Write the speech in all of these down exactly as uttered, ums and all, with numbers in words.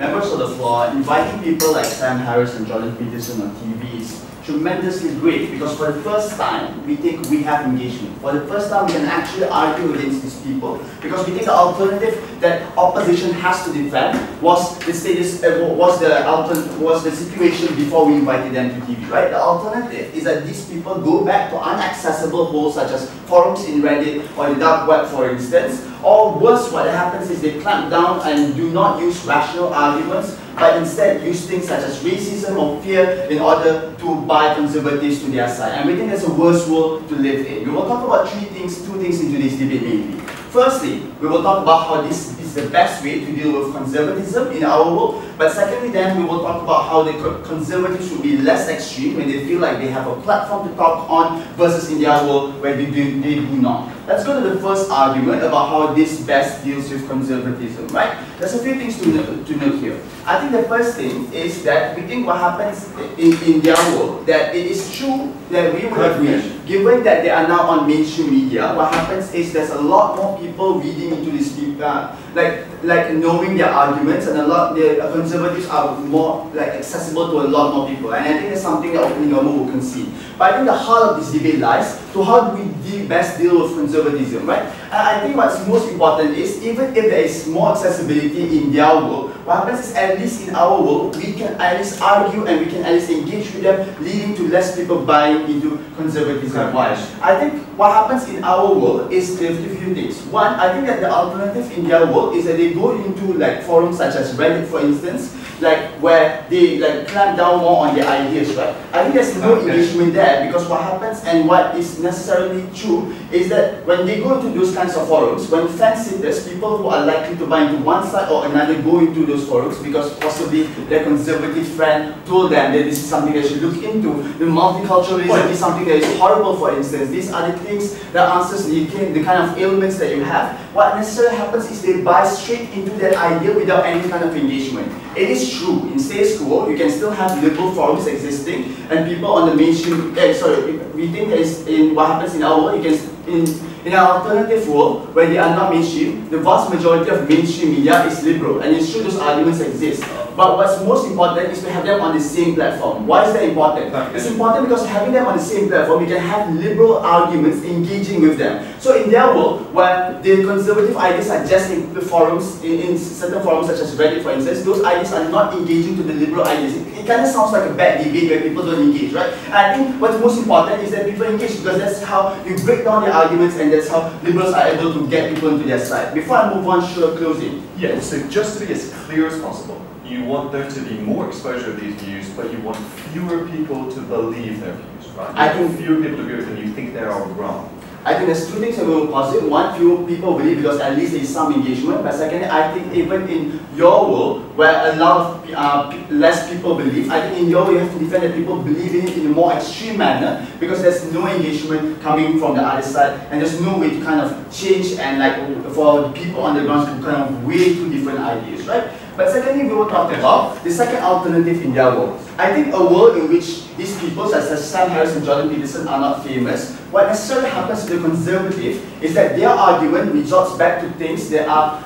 members of the floor, inviting people like Sam Harris and Jordan Peterson on T V is tremendously great, because for the first time, we think we have engagement. For the first time, we can actually argue against these people, because we think the alternative that opposition has to defend was the status, uh, was the altern was the situation before we invited them to T V, right? The alternative is that these people go back to unaccessible holes such as forums in Reddit or the dark web, for instance. Or worse, what happens is they clamp down and do not use rational arguments, but instead use things such as racism or fear in order to buy conservatives to their side. And we think that's a worse world to live in. We will talk about three things, two things in today's debate mainly. Firstly, we will talk about how this is the best way to deal with conservatism in our world. But secondly, then we will talk about how the conservatives should be less extreme when they feel like they have a platform to talk on, versus in their world where they do, they do not. Let's go to the first argument about how this best deals with conservatism, right? There's a few things to note, to note here. I think the first thing is that we think what happens in, in their world, that it is true that we would agree, given that they are now on mainstream media, what happens is there's a lot more people reading into this people, uh, like, like knowing their arguments, and a lot the conservatives are more like accessible to a lot more people. And I think that's something that Opinion will concede. But I think the heart of this debate lies to how do we deal, best deal with conservatism, right? And I think what's most important is, even if there is more accessibility in their world, what happens is at least in our world, we can at least argue and we can at least engage with them, leading to less people buying into conservatism. Why? I think what happens in our world is a few things. One, I think that the alternative in their world is that they go into like forums such as Reddit, for instance, like where they like clamp down more on their ideas, right? I think there's no okay. engagement there, because what happens and what is necessarily true is that when they go into those kinds of forums, when fans sit, there's people who are likely to buy into one side or another go into those forums because possibly their conservative friend told them that this is something they should look into. The multiculturalism is something that is horrible, for instance. These are the things that answers the, the kind of ailments that you have. What necessarily happens is they buy straight into that idea without any kind of engagement. It is true, in status quo, you can still have liberal forums existing, and people on the mainstream, eh, sorry, we think that is in what happens in our world, you can, in, in our alternative world, where they are not mainstream, the vast majority of mainstream media is liberal, and it's true those arguments exist. But what's most important is to have them on the same platform. Why is that important? Okay. It's important because having them on the same platform, we can have liberal arguments engaging with them. So in their world, where the conservative ideas are just in the forums, in, in certain forums such as Reddit, for instance, those ideas are not engaging to the liberal ideas. It, it kind of sounds like a bad debate where people don't engage, right? And I think what's most important is that people engage, because that's how you break down the arguments, and that's how liberals are able to get people into their side. Before I move on, sure, closing. Yeah, so just to be as clear as possible, you want there to be more exposure of these views, but you want fewer people to believe their views, right? I think fewer people agree with them, you think they are wrong. I think there's two things that will be positive. One, fewer people believe because at least there is some engagement. But secondly, I think even in your world, where a lot of uh, less people believe, I think in your world you have to defend that people believe in it in a more extreme manner, because there's no engagement coming from the other side, and there's no way to kind of change and like for people on the ground to kind of weigh two different ideas, right? But secondly, we will talk about the second alternative in their world. I think a world in which these people, such as Sam Harris and Jordan Peterson, are not famous, what necessarily happens to the conservative is that their argument resorts back to things that are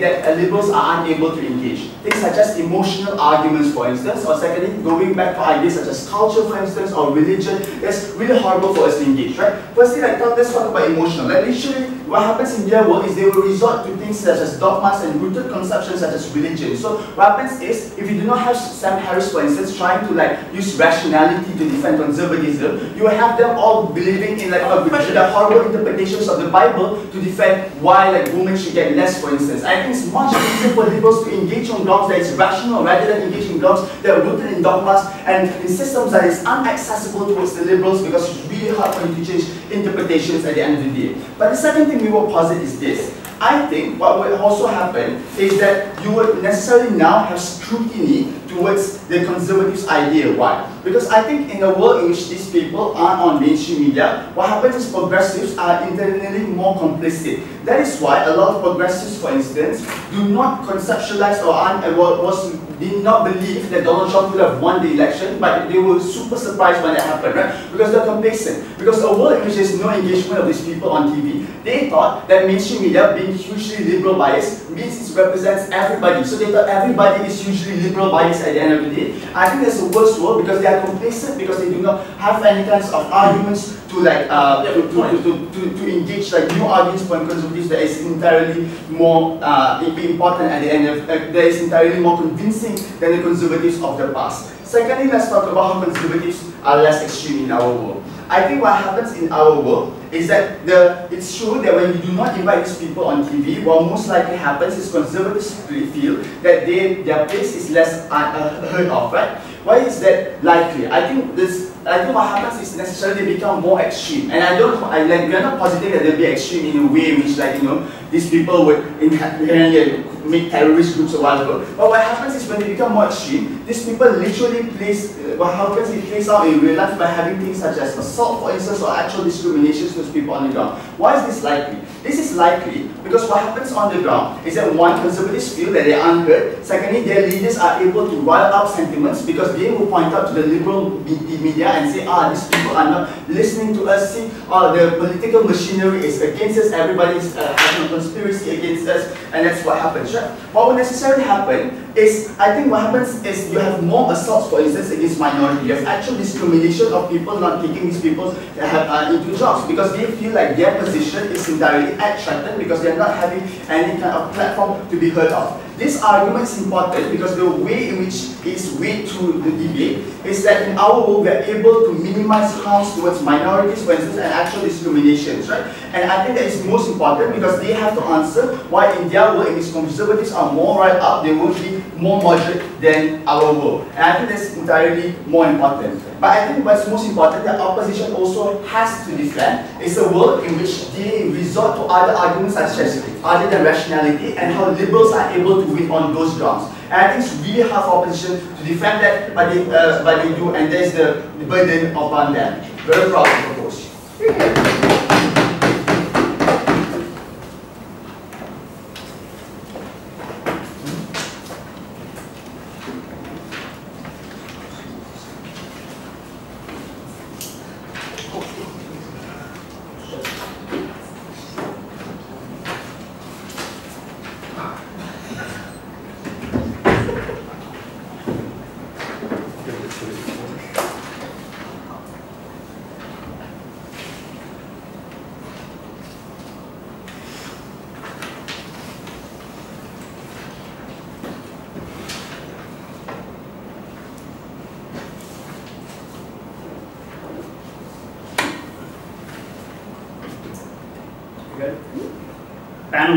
that liberals are unable to engage. Things such as emotional arguments, for instance, or secondly, going back to ideas such as culture, for instance, or religion, that's really horrible for us to engage, right? Firstly, like, let's talk about emotional. Like, literally, what happens in their world is they will resort to things such as dogmas and rooted conceptions such as religion. So what happens is, if you do not have Sam Harris, for instance, trying to like use rationality to defend conservatism, you will have them all believing in like a, the horrible interpretations of the Bible to defend why like women should get less, for instance. I think it's much easier for liberals to engage on grounds that is rational rather than engage in grounds that are rooted in dogmas and in systems that is inaccessible towards the liberals, because it's really hard for you to change interpretations at the end of the day. But the second thing we will posit is this. I think what will also happen is that you would necessarily now have scrutiny towards the conservatives' idea. Why? Because I think in a world in which these people aren't on mainstream media, what happens is progressives are internally more complicit. That is why a lot of progressives, for instance, do not conceptualize or aren't, was, did not believe that Donald Trump would have won the election, but they were super surprised when that happened, right? Because they're complacent. Because a world in which there's no engagement of these people on T V, they thought that mainstream media, being hugely liberal biased, means it represents everybody. So they thought everybody is usually liberal bias at the end of the day. I think that's the worst world because they are complacent because they do not have any kinds of arguments to like uh, to, to, to, to, to engage like new arguments from conservatives that is entirely more uh, important at the end of uh, that is entirely more convincing than the conservatives of the past. Secondly, let's talk about how conservatives are less extreme in our world. I think what happens in our world is that the, it's true that when you do not invite these people on T V, what most likely happens is conservatives feel that they, their place is less heard of, right? Why is that likely? I think this. I think what happens is necessarily they become more extreme, and I don't. I like we're not positing that they'll be extreme in a way in which, like you know, these people would inherently make terrorist groups or whatever. But what happens is when they become more extreme, these people literally place. Uh, well, how can it plays out in real life by having things such as assault, for instance, or actual discriminations to those people on the ground? Why is this likely? This is likely because what happens on the ground is that one, conservatives feel that they aren't heard. Secondly, their leaders are able to rile up sentiments because they will point out to the liberal media and say, ah, these people are not listening to us. See, ah, the political machinery is against us. Everybody is uh, having a conspiracy against us, and that's what happens, right? What will necessarily happen is, I think what happens is you have more assaults, for instance, against minorities. You have actual discrimination of people not taking these people that have, uh, into jobs because they feel like their position is entirely at threatened because they are not having any kind of platform to be heard of. This argument is important because the way in which it's weighed through the debate is that in our world we are able to minimize harms towards minorities, for instance, and actual discriminations, right? And I think that is most important because they have to answer why in their world, if conservatives are more right up, they will be more moderate than our world. And I think that's entirely more important. But I think what's most important that opposition also has to defend is a world in which they resort to other arguments such as other than rationality and how liberals are able to win on those grounds. And I think it's really hard for opposition to defend that, but they, uh, but they do, and there's the, the burden upon them. Very proud of the coach.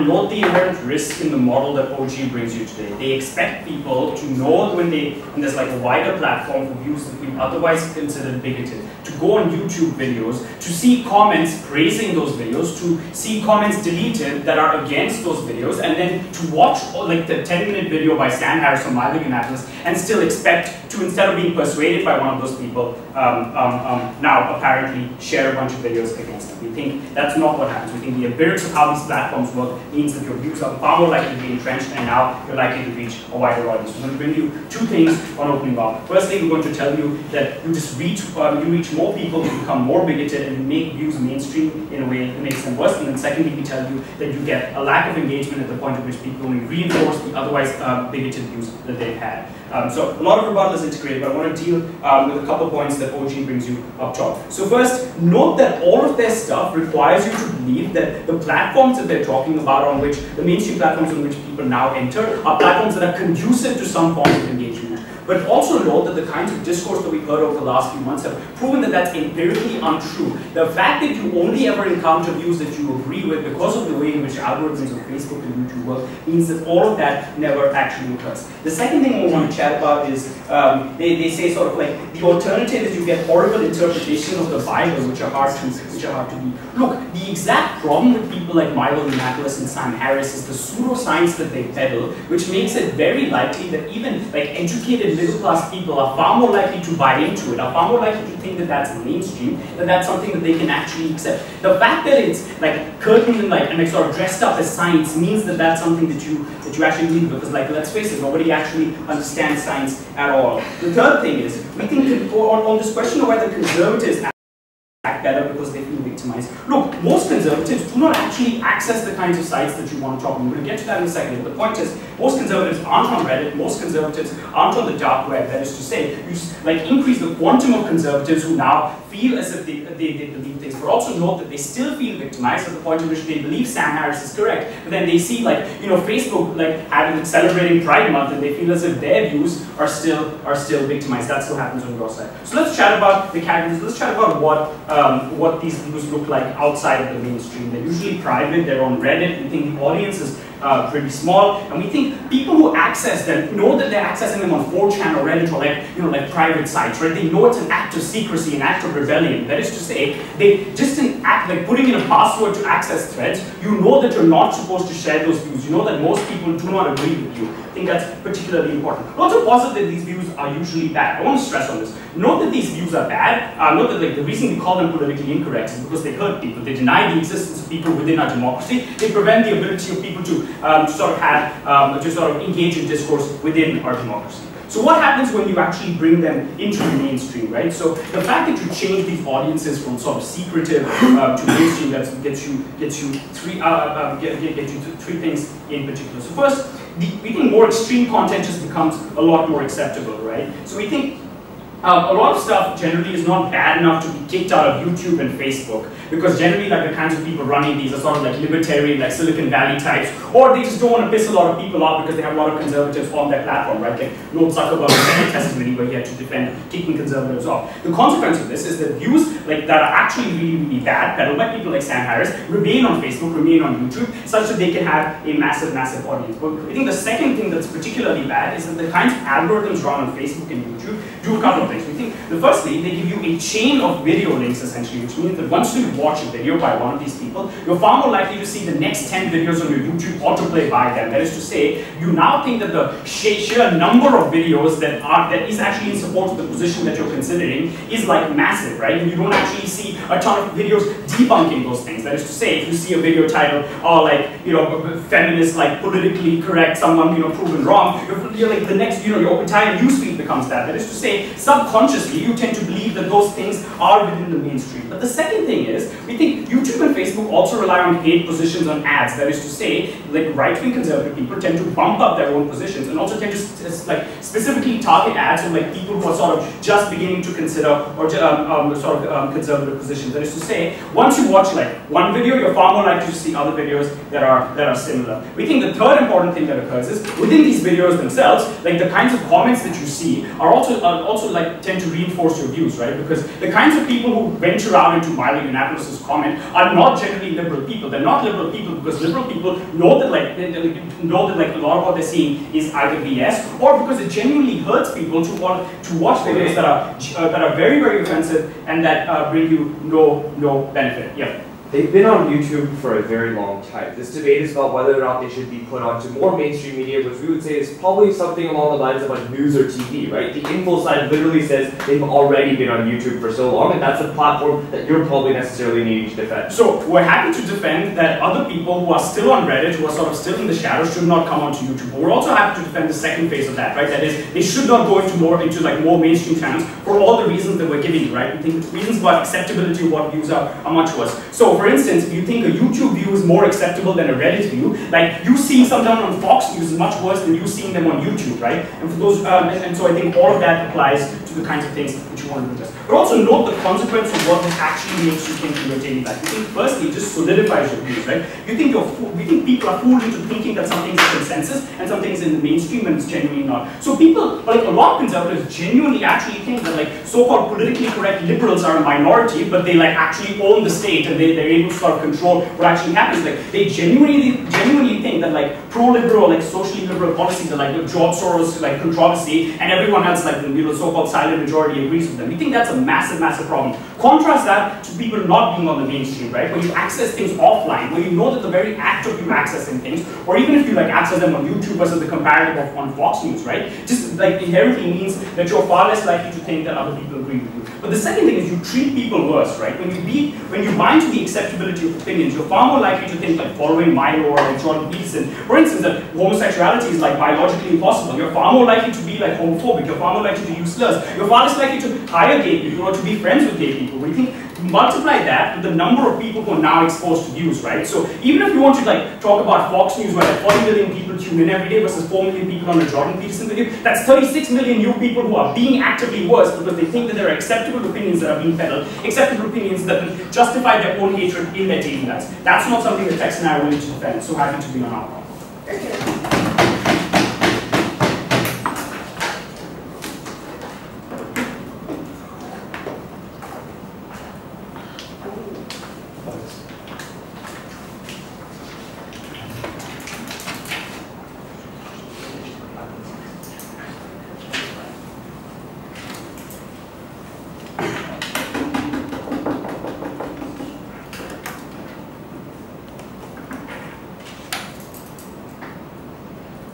Note the inherent risk in the model that O G brings you today. They expect people to know when they, when there's like a wider platform for views that we otherwise consider bigoted, to go on YouTube videos, to see comments praising those videos, to see comments deleted that are against those videos, and then to watch like the ten minute video by Sam Harris or Milo Yiannopoulos and still expect to, instead of being persuaded by one of those people, um, um, um, now apparently share a bunch of videos against them. We think that's not what happens. We think the empirics of how these platforms work means that your views are far more likely to be entrenched, and now you're likely to reach a wider audience. We're going to bring you two things on opening bar. Firstly, we're going to tell you that you just reach, um, you reach more people who become more bigoted and make views mainstream in a way that makes them worse. And then secondly, we tell you that you get a lack of engagement at the point at which people only reinforce the otherwise uh, bigoted views that they've had. Um, so a lot of rebuttal is integrated, but I want to deal um, with a couple points that O G brings you up top. So first, note that all of their stuff requires you to believe that the platforms that they're talking about, on which the mainstream platforms on which people now enter, are platforms that are conducive to some form of engagement. But also note that the kinds of discourse that we've heard over the last few months have proven that that's empirically untrue. The fact that you only ever encounter views that you agree with because of the way in which algorithms of Facebook and YouTube work means that all of that never actually occurs. The second thing we want to chat about is um, they, they say sort of like the alternative is you get horrible interpretations of the Bible which are hard to which are hard to be. Look, the exact problem with people like Milo Yiannopoulos and Sam Harris is the pseudoscience that they peddle, which makes it very likely that even like educated middle-class people are far more likely to buy into it, are far more likely to think that that's mainstream, that that's something that they can actually accept. The fact that it's like curtained and like and like sort of dressed up as science means that that's something that you that you actually need, because like let's face it, nobody actually understands science at all. The third thing is we think that on, on this question of whether conservatives act better because they feel victimized. Look, most conservatives do not actually access the kinds of sites that you want to talk about. We're going to get to that in a second. But the point is, most conservatives aren't on Reddit. Most conservatives aren't on the dark web. That is to say, you like increase the quantum of conservatives who now feel as if they, they, they believe things. But also note that they still feel victimized at the point at which they believe Sam Harris is correct. But then they see, like, you know, Facebook like having celebrating Pride Month, and they feel as if their views are still are still victimized. That's what happens on your side. So let's chat about the categories. Let's chat about what. Um, what these views look like outside of the mainstream. They're usually private, they're on Reddit, we think the audience is uh, pretty small, and we think people who access them know that they're accessing them on four chan or Reddit or like, you know, like private sites, right? They know it's an act of secrecy, an act of rebellion. That is to say, they just an act, like putting in a password to access threads, you know that you're not supposed to share those views. You know that most people do not agree with you. I think that's particularly important. Also positive that these views are usually bad. I want to stress on this. Note that these views are bad. Uh, note that like, the reason we call them politically incorrect is because they hurt people. They deny the existence of people within our democracy. They prevent the ability of people to um, sort of have um, to sort of engage in discourse within our democracy. So what happens when you actually bring them into the mainstream, right? So the fact that you change these audiences from sort of secretive uh, to mainstream that's, gets you gets you three uh, uh, get, get you three things in particular. So first, the, we think more extreme content just becomes a lot more acceptable, right? So we think. Um, a lot of stuff generally is not bad enough to be kicked out of YouTube and Facebook because generally like the kinds of people running these are sort of like libertarian, like Silicon Valley types, or they just don't want to piss a lot of people off because they have a lot of conservatives on their platform, right? Like Lord Zuckerberg had a testimony where he had to defend kicking conservatives off. The consequence of this is that views like that are actually really, really bad, peddled by people like Sam Harris, remain on Facebook, remain on YouTube, such that they can have a massive, massive audience. But I think the second thing that's particularly bad is that the kinds of algorithms run on Facebook and YouTube do a couple of things. We think the first thing, they give you a chain of video links essentially, which means that once you watch a video by one of these people, you're far more likely to see the next ten videos on your YouTube autoplay by them. That is to say, you now think that the sheer number of videos that are that is actually in support of the position that you're considering is like massive, right? And you don't actually see a ton of videos debunking those things. That is to say, if you see a video title or like, you know, feminist, like politically correct, someone, you know, proven wrong, you're, you're like the next, you know, your entire newsfeed becomes that. That is to say, subconsciously, you tend to believe that those things are within the mainstream. But the second thing is, we think YouTube and Facebook also rely on paid positions on ads. That is to say, like right-wing conservative people tend to bump up their own positions and also tend to like specifically target ads on like people who are sort of just beginning to consider or um, um, sort of um, conservative positions. That is to say, once you watch like one video, you're far more likely to see other videos that are that are similar. We think the third important thing that occurs is within these videos themselves, like the kinds of comments that you see are also are also like Like, tend to reinforce your views, right? Because the kinds of people who venture out into Milo Yiannopoulos' comment are not generally liberal people. They're not liberal people because liberal people know that, like, they, they know that, like, a lot of what they're seeing is either B S or because it genuinely hurts people to want to watch videos that are uh, that are very, very offensive and that uh, bring you no no benefit. Yeah. They've been on YouTube for a very long time. This debate is about whether or not they should be put onto more mainstream media, which we would say is probably something along the lines of like news or T V, right? The info side literally says they've already been on YouTube for so long, and that's a platform that you're probably necessarily needing to defend. So we're happy to defend that other people who are still on Reddit, who are sort of still in the shadows, should not come onto YouTube. But we're also happy to defend the second phase of that, right? That is, they should not go into more into like more mainstream channels for all the reasons that we're giving you, right? We think the reasons about acceptability of what views are are much worse. So, for instance, if you think a YouTube view is more acceptable than a Reddit view, like you seeing someone on Fox News is much worse than you seeing them on YouTube, right? And for those, um, and, and so I think all of that applies to the kinds of things that you want to address. But also note the consequence of what this actually makes you think in your daily life. You think firstly, it just solidifies your views, right? You think you're fooled, we think people are fooled into thinking that something's a consensus and something's in the mainstream and it's genuinely not. So people, like a lot of conservatives, genuinely actually think that like so-called politically correct liberals are a minority, but they like actually own the state and they. They're able to sort of control what actually happens. Like they genuinely, genuinely think that like pro-liberal, like socially liberal policies are like George Soros, like controversy, and everyone else, like the you know, so-called silent majority, agrees with them. We think that's a massive, massive problem. Contrast that to people not being on the mainstream, right? Where you access things offline, where you know that the very act of you accessing things, or even if you like access them on YouTube versus the comparative of on Fox News, right? Just like inherently means that you're far less likely to think that other people agree with you. But the second thing is you treat people worse, right? When you be, when you bind to the acceptability of opinions, you're far more likely to think like following Milo or like Jordan Peterson, for instance, that homosexuality is like biologically impossible. You're far more likely to be like homophobic. You're far more likely to use slurs. You're far less likely to hire gay people or to be friends with gay people. We think multiply that with the number of people who are now exposed to news, right? So even if you want to like talk about Fox News, where like forty million people tune in every day versus four million people on a Jordan Peterson video, that's thirty-six million new people who are being actively worse because they think that there are acceptable opinions that are being peddled, acceptable opinions that justify their own hatred in their daily lives. That's not something that Tex and I are willing to defend, so happy to be on our part. Thank you.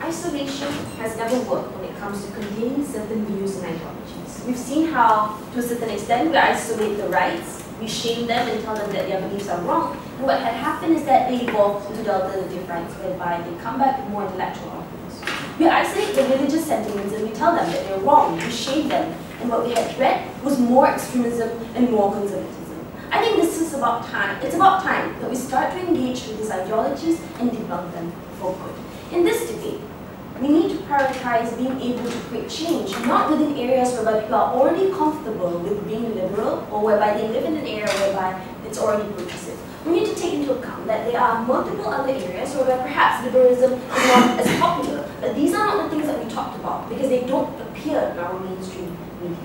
Isolation has never worked when it comes to containing certain views and ideologies. We've seen how, to a certain extent, we isolate the rights, we shame them and tell them that their beliefs are wrong. And what had happened is that they evolved into the alternative rights, whereby they come back with more intellectual arguments. We isolate the religious sentiments and we tell them that they're wrong, we shame them. And what we had read was more extremism and more conservatism. I think this is about time. It's about time that we start to engage with these ideologies and debunk them for good. In this debate, we need to prioritize being able to create change, not within areas whereby people are already comfortable with being liberal or whereby they live in an area whereby it's already progressive. We need to take into account that there are multiple other areas whereby perhaps liberalism is not as popular, but these are not the things that we talked about because they don't appear in our mainstream media.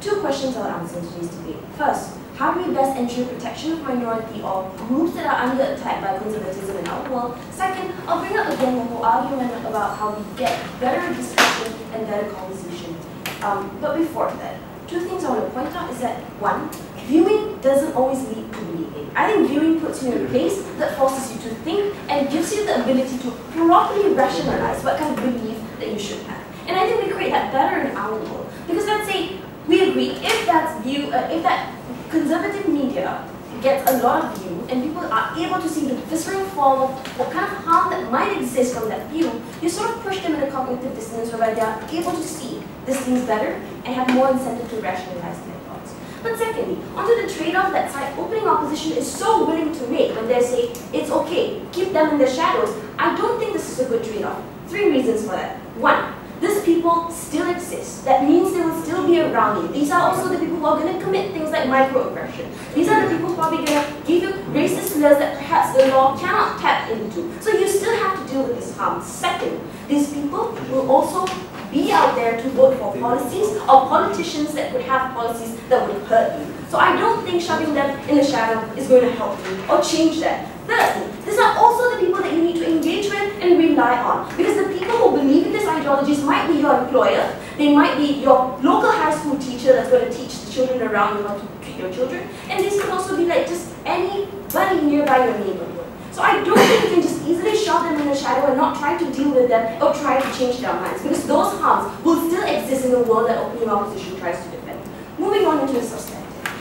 Two questions I would answer in today's debate. First, how do we best ensure protection of minority or groups that are under attack by conservatism in our world? Second, I'll bring up again the whole argument about how we get better discussion and better conversation. Um, but before that, two things I want to point out is that, one, viewing doesn't always lead to believing. I think viewing puts you in a place that forces you to think and gives you the ability to properly rationalize what kind of belief that you should have. And I think we create that better in our world. Because let's say we agree, if that's view, uh, if that conservative media gets a lot of view and people are able to see the visceral form of what kind of harm that might exist from that view, you sort of push them in a cognitive dissonance whereby they are able to see these things better and have more incentive to rationalize their thoughts. But secondly, onto the trade-off that side opening opposition is so willing to make when they say, it's okay, keep them in their shadows, I don't think this is a good trade-off. Three reasons for that. One, these people still exist. That means they will still be around you. These are also the people who are going to commit things like microaggression. These are the people who are going to give you racist slurs that perhaps the law cannot tap into. So you still have to deal with this harm. Second, these people will also be out there to vote for policies or politicians that would have policies that would hurt you. So I don't think shoving them in the shadow is going to help you or change that. Thirdly, these are also the people that you need to engage with and rely on. Because the people who believe in these ideologies might be your employer, they might be your local high school teacher that's going to teach the children around you how to treat your children, and these could also be like just anybody nearby your neighborhood. So I don't think you can just easily shove them in the shadow and not try to deal with them or try to change their minds, because those harms will still exist in the world that opening opposition tries to defend. Moving on into the substance.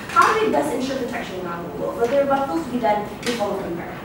How do we best ensure protection around the world? Well, there are rebuttals to be done in form of imperative.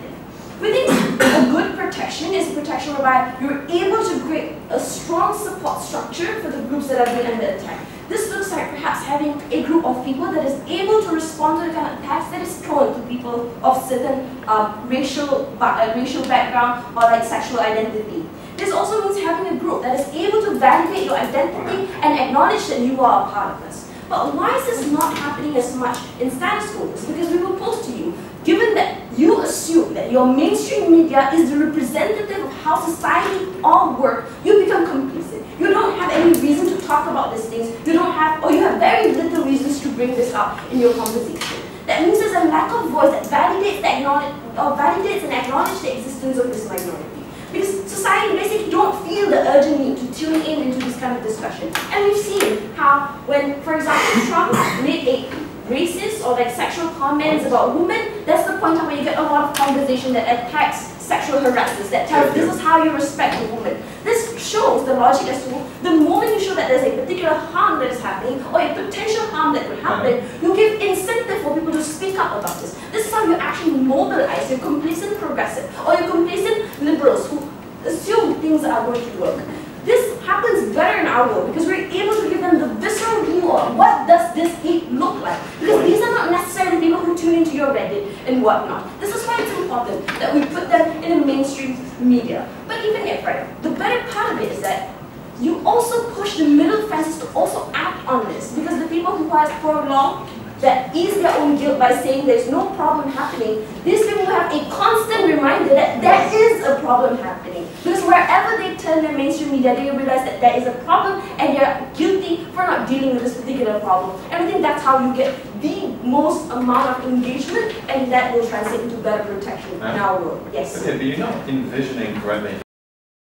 We think a good protection is protection whereby you're able to create a strong support structure for the groups that are being under attack. This looks like perhaps having a group of people that is able to respond to the kind of attacks that is prone to people of certain uh, racial, uh, racial background or like sexual identity. This also means having a group that is able to validate your identity and acknowledge that you are a part of this. But why is this not happening as much in status quo? It's because we propose to you, given that you assume that your mainstream media is the representative of how society all works, you become complicit. You don't have any reason to talk about these things. You don't have, or you have very little reasons to bring this up in your conversation. That means there's a lack of voice that validates, the acknowledge, or validates and acknowledges the existence of this minority. Because society basically don't feel the urgent need to tune in into this kind of discussion. And we've seen how when, for example, Trump made a racist or like sexual comments about women, that's the point where you get a lot of conversation that attacks sexual harassers, that tells this is how you respect a woman. This shows the logic as to the moment you show that there's a particular harm that is happening or a potential harm that could happen, you give incentive for people to speak up about this. This is how you actually mobilize your complacent progressive or your complacent liberals who assume things are going to work. This happens better in our world because we're able to give them the visceral view of what does this hate look like. Because these are not necessarily people who into your Reddit and whatnot. This is why it's important that we put them in the mainstream media. But even if, right, the better part of it is that you also push the middle classes to also act on this, because the people who pass for law that ease their own guilt by saying there's no problem happening, these people have a constant reminder that there is a problem happening. Because wherever they turn their mainstream media, they realize that there is a problem and they're guilty for not dealing with this particular problem. And I think that's how you get the most amount of engagement, and that will translate into better protection in our world. Yes? Okay, but you're not envisioning correctly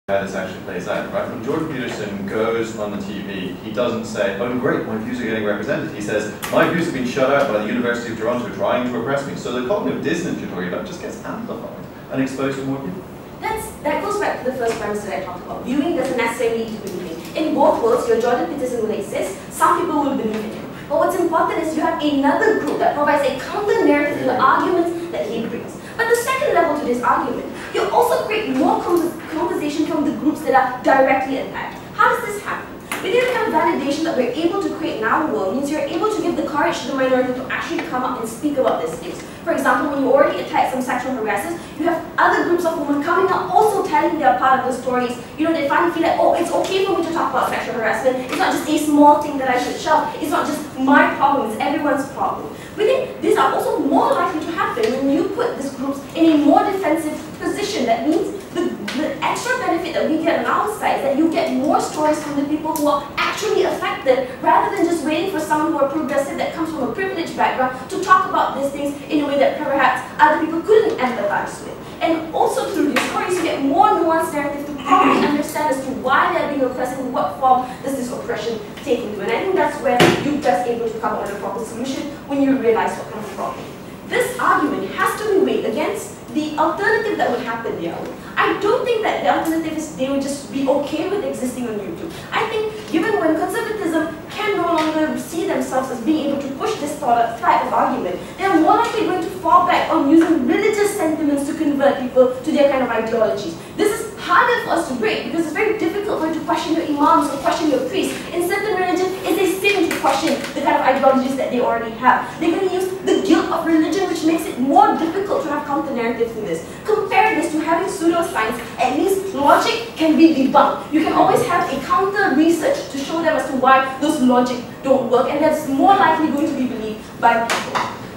how this actually plays out, right? When Jordan Peterson goes on the T V, he doesn't say, oh great, my views are getting represented. He says, my views have been shut out by the University of Toronto trying to oppress me. So the cognitive dissonance you're talking about just gets amplified and exposed to more people. That's, that goes back to the first premise that I talked about. Viewing doesn't necessarily need to believing. In both worlds, your Jordan Peterson will exist, some people will believe in him. But what's important is you have another group that provides a counter-narrative to the arguments that he brings. But the second level to this argument, you also create more conversation from the groups that are directly attacked. How does this happen? Within the kind of validation that we're able to create in our world means you're able to give the courage to the minority to actually come up and speak about these things. For example, when you already attack some sexual harassers, you have other groups of women coming out also telling their part of the stories. You know, they finally feel like, oh, it's okay for me to talk about sexual harassment. It's not just a small thing that I should shove. It's not just my problem, it's everyone's problem. We think these are also more likely to happen when you put these groups in a more defensive position. That means the, the extra benefit that we get on our side is that you get more stories from the people who are actually affected, rather than just waiting for someone who are progressive that comes from a privileged background to talk about these things in a way that perhaps other people couldn't empathize with. And also through these stories, you get more nuanced narrative to properly understand as to why they're being oppressed and what form does this oppression take into. And I think that's where you're just able to come up with a proper solution when you realize what comes from it. This argument has to be weighed against the alternative that would happen there. I don't think that the alternative is they would just be okay with existing on YouTube. I think given when conservatism can no longer see themselves as being able to push this type of argument, they're more likely going to fall back on using religious sentiments to convert people to their kind of ideologies. This is harder for us to break because it's very difficult for you to question your imams or question your priests. In certain religions, it's a sin to question the kind of ideologies that they already have. They're going to use the guilt of religion, which makes it more difficult to have counter-narratives in this. Compare this to having pseudoscience. At least logic can be debunked. You can always have a counter-research to show them as to why those logic don't work, and that's more likely going to be believed by people.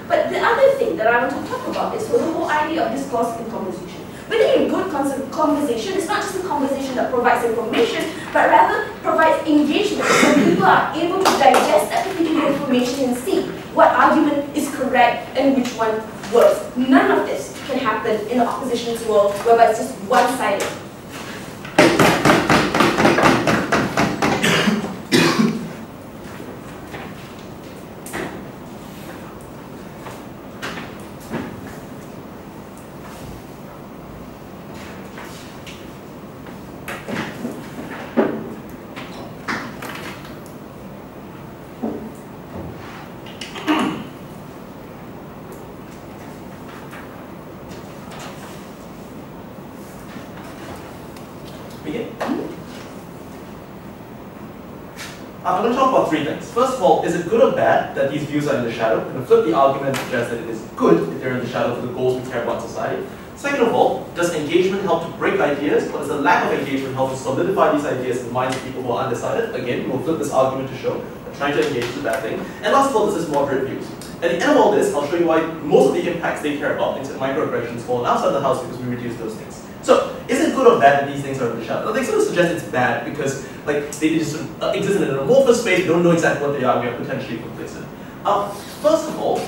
But the other thing that I want to talk about is the whole idea of discourse and conversation. Within a good conversation, it's not just a conversation that provides information, but rather provides engagement so people are able to digest that particular information and see what argument is correct and which one works. None of this can happen in the opposition's world, whereby it's just one-sided. I'm going to talk about three things. First of all, is it good or bad that these views are in the shadow? I'm going to flip the argument and suggest that it is good if they're in the shadow for the goals we care about in society. Second of all, does engagement help to break ideas, or does the lack of engagement help to solidify these ideas in the minds of people who are undecided? Again, we'll flip this argument to show that trying to engage is a bad thing. And last of all, this is moderate views. At the end of all this, I'll show you why most of the impacts they care about, into microaggressions, fall outside the house because we reduce those things. So, is it good or bad that these things are in the shadow? I think some suggest it's bad because, like, they just sort of exist in an amorphous space. We don't know exactly what they are. We are potentially complacent. Uh, first of all,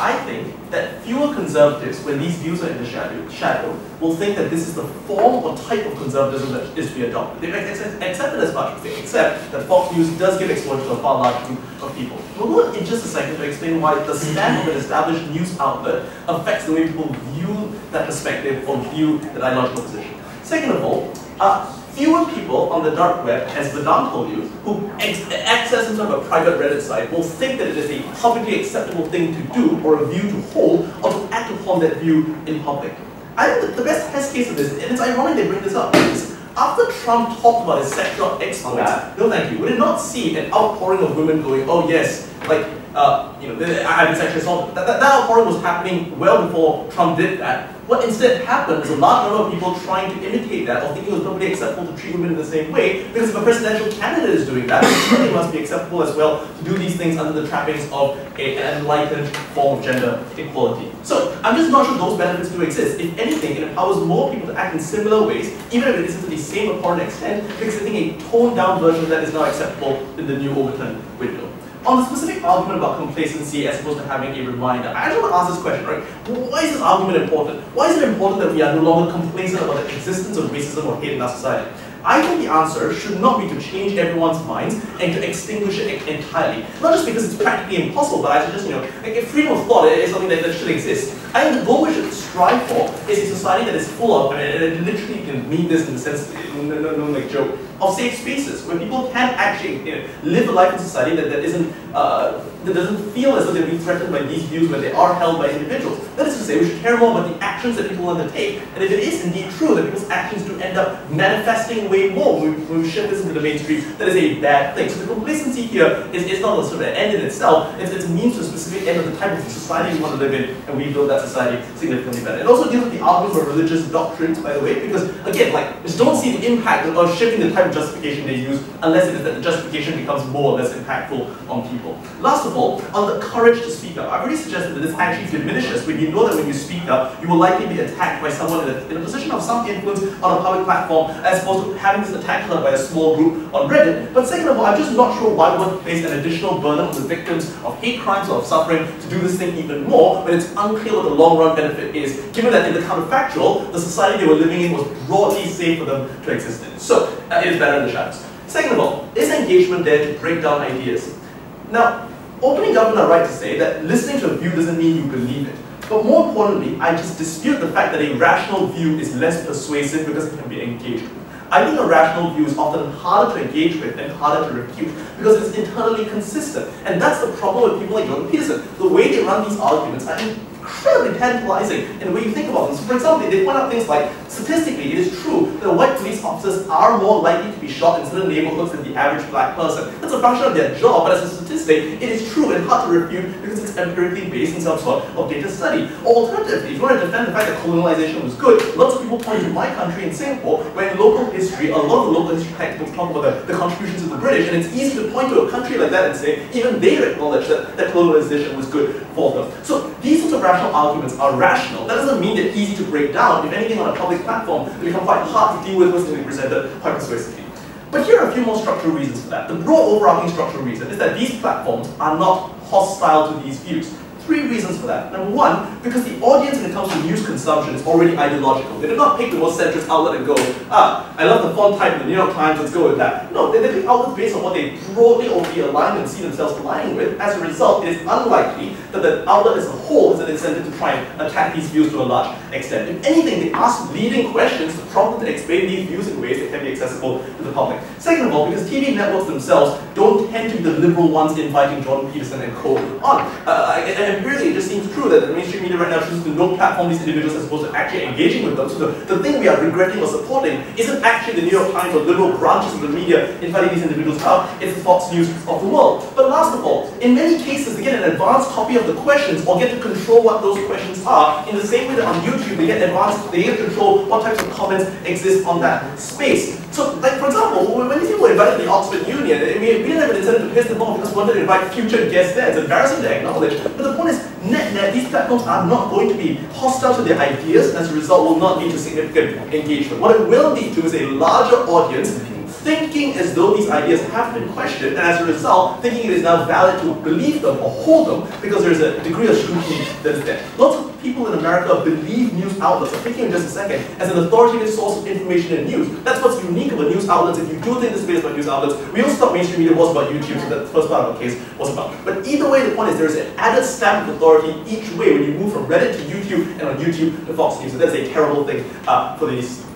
I think that fewer conservatives, when these views are in the shadow, shadow, will think that this is the form or type of conservatism that is to be adopted. They accept it as much. They accept that Fox News does give exposure to a far larger group of people. We'll look in just a second to explain why the stand of an established news outlet affects the way people view that perspective or view that ideological position. Second of all, uh, fewer people on the dark web, as Vedant told you, who access some sort of a private Reddit site will think that it is a publicly acceptable thing to do or a view to hold or to act upon that view in public. I think that the best test case of this, and it's ironic they bring this up, is after Trump talked about his sexual exploits, no thank you, we did not see an outpouring of women going, oh yes, Like, uh, you know, I've been sexually assaulted. That, that, that part was happening well before Trump did that. What instead happened is a large number of people trying to imitate that or thinking it was probably acceptable to treat women in the same way, because if a presidential candidate is doing that, it really must be acceptable as well to do these things under the trappings of a, an enlightened form of gender equality. So I'm just not sure those benefits do exist. If anything, it empowers more people to act in similar ways, even if it isn't to the same abhorrent extent, because I think a toned-down version of that is now acceptable in the new Overton window. On the specific argument about complacency as opposed to having a reminder, I actually want to ask this question, right? Why is this argument important? Why is it important that we are no longer complacent about the existence of racism or hate in our society? I think the answer should not be to change everyone's minds and to extinguish it entirely. Not just because it's practically impossible, but I just, you know, like freedom of thought is something that, that should exist. I think the goal we should strive for is a society that is full of, I mean, and I literally can mean this in the sense, no, no, no, like joke, of safe spaces where people can actually, you know, live a life in society that, that isn't, uh, that doesn't feel as though they're being threatened by these views when they are held by individuals. That is to say, we should care more about the actions that people undertake, and if it is indeed true that people's actions do end up manifesting way more when we shift this into the mainstream, that is a bad thing. So the complacency here is, is not a sort of an end in itself, it's, it's a means to a specific end of the type of society we want to live in, and we build that society significantly better. It also deals with the argument for religious doctrines, by the way, because again, like, just don't see the impact of shifting the type of justification they use unless it is that the justification becomes more or less impactful on people. Last of all, on the courage to speak up, I really suggested that this actually diminishes when you know that when you speak up, you will likely be attacked by someone in a, in a position of some influence on a public platform, as opposed to having this attack by a small group on Reddit. But second of all, I'm just not sure why one placed an additional burden on the victims of hate crimes or of suffering to do this thing even more, when it's unclear what the long-run benefit is, given that in the counterfactual, the society they were living in was broadly safe for them to exist in. So, uh, it is better in the shadows. Second of all, is engagement there to break down ideas? Now, opening government are right to say that listening to a view doesn't mean you believe it. But more importantly, I just dispute the fact that a rational view is less persuasive because it can be engaged with. I think a rational view is often harder to engage with and harder to refute because it's internally consistent. And that's the problem with people like Jordan Peterson. The way they run these arguments, I mean, incredibly tantalizing in the way you think about them. So for example, they point out things like, statistically, it is true that white police officers are more likely to be shot in certain neighborhoods than the average black person. That's a function of their job, but as a statistic, it is true and hard to refute because it's empirically based in some sort of data study. Alternatively, if you want to defend the fact that colonization was good, lots of people point to my country in Singapore, where in local history, a lot of local history textbooks talk about the, the contributions of the British, and it's easy to point to a country like that and say, even they acknowledge that, that colonization was good for them. So these sorts of rational arguments are rational. That doesn't mean they're easy to break down. If anything, on a public platform, they become quite hard to deal with once they're presented quite persuasively. But here are a few more structural reasons for that. The broad overarching structural reason is that these platforms are not hostile to these views. Three reasons for that. Number one, because the audience when it comes to news consumption is already ideological. They did not pick the most centrist outlet and go, ah, I love the font type in the New York Times, let's go with that. No, they, they pick outlets based on what they broadly already align and see themselves aligning with. As a result, it is unlikely that the outlet as a whole is an incentive to try and attack these views to a large extent. If anything, they ask leading questions to prompt them to explain these views in ways that can be accessible to the public. Second of all, because T V networks themselves don't tend to be the liberal ones inviting Jordan Peterson and co. on. Uh, and, Empirically, it just seems true that the mainstream media right now chooses to no platform these individuals as opposed to actually engaging with them. So the, the thing we are regretting or supporting isn't actually the New York Times or liberal branches of the media inviting these individuals out, it's the Fox News of the world. But last of all, in many cases they get an advanced copy of the questions or get to control what those questions are in the same way that on YouTube they get advanced, they get to control what types of comments exist on that space. So, like, for example, when these people invited the Oxford Union, we didn't have an incentive to piss them off because we wanted to invite future guests there. It's embarrassing to acknowledge. But the point is, net, net, these platforms are not going to be hostile to their ideas, and as a result will not lead to significant engagement. What it will lead to is a larger audience thinking as though these ideas have been questioned, and as a result, thinking it is now valid to believe them or hold them because there is a degree of scrutiny that is there. Lots of people in America believe news outlets, I'm thinking in just a second, as an authoritative source of information and news. That's what's unique about news outlets. If you do think this is about news outlets, we also thought mainstream media was about YouTube, so that the first part of our case was about. But either way, the point is there is an added stamp of authority each way when you move from Reddit to YouTube, and on YouTube to Fox News. So that's a terrible thing uh, for these.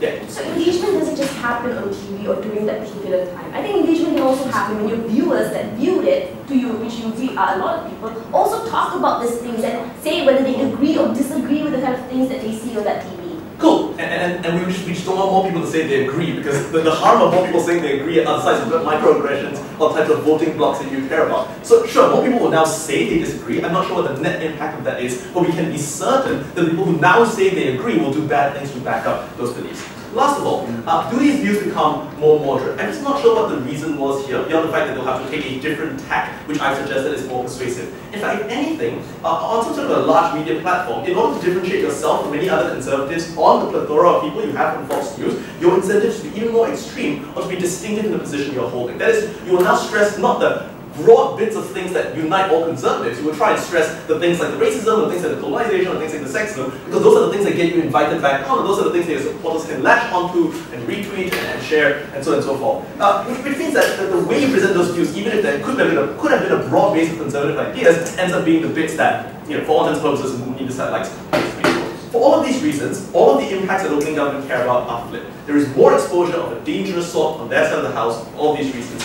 Yeah. So engagement doesn't just happen on T V or during that particular time. I think engagement can also happen when your viewers that viewed it to you, which usually are a lot of people, also talk about these things and say whether they agree or disagree with the kind of things that they see on that T V. Cool. And, and we, just, we just don't want more people to say they agree, because the, the harm of more people saying they agree are the size of microaggressions or types of voting blocks that you care about. So sure, more people will now say they disagree. I'm not sure what the net impact of that is, but we can be certain that people who now say they agree will do bad things to back up those beliefs. Last of all, uh, do these views become more moderate? I'm just not sure what the reason was here, beyond the fact that they'll have to take a different tack, which I've suggested is more persuasive. In fact, if anything, uh, on some sort of a large media platform, in order to differentiate yourself from any other conservatives on the plethora of people you have from Fox News, your incentive should be even more extreme, or to be distinctive in the position you're holding. That is, you will now stress not the broad bits of things that unite all conservatives. You will try and stress the things like the racism, the things like the colonization, the things like the sexism, because those are the things that get you invited back on, and those are the things that your supporters can latch onto and retweet and share and so on and so forth. Uh, which, which means that, that the way you present those views, even if there could have been a, could have been a broad base of conservative ideas, ends up being the bits that, you know, for all intents and purposes, neither side likes. For all of these reasons, all of the impacts that local government care about are flipped. There is more exposure of a dangerous sort on their side of the house for all these reasons.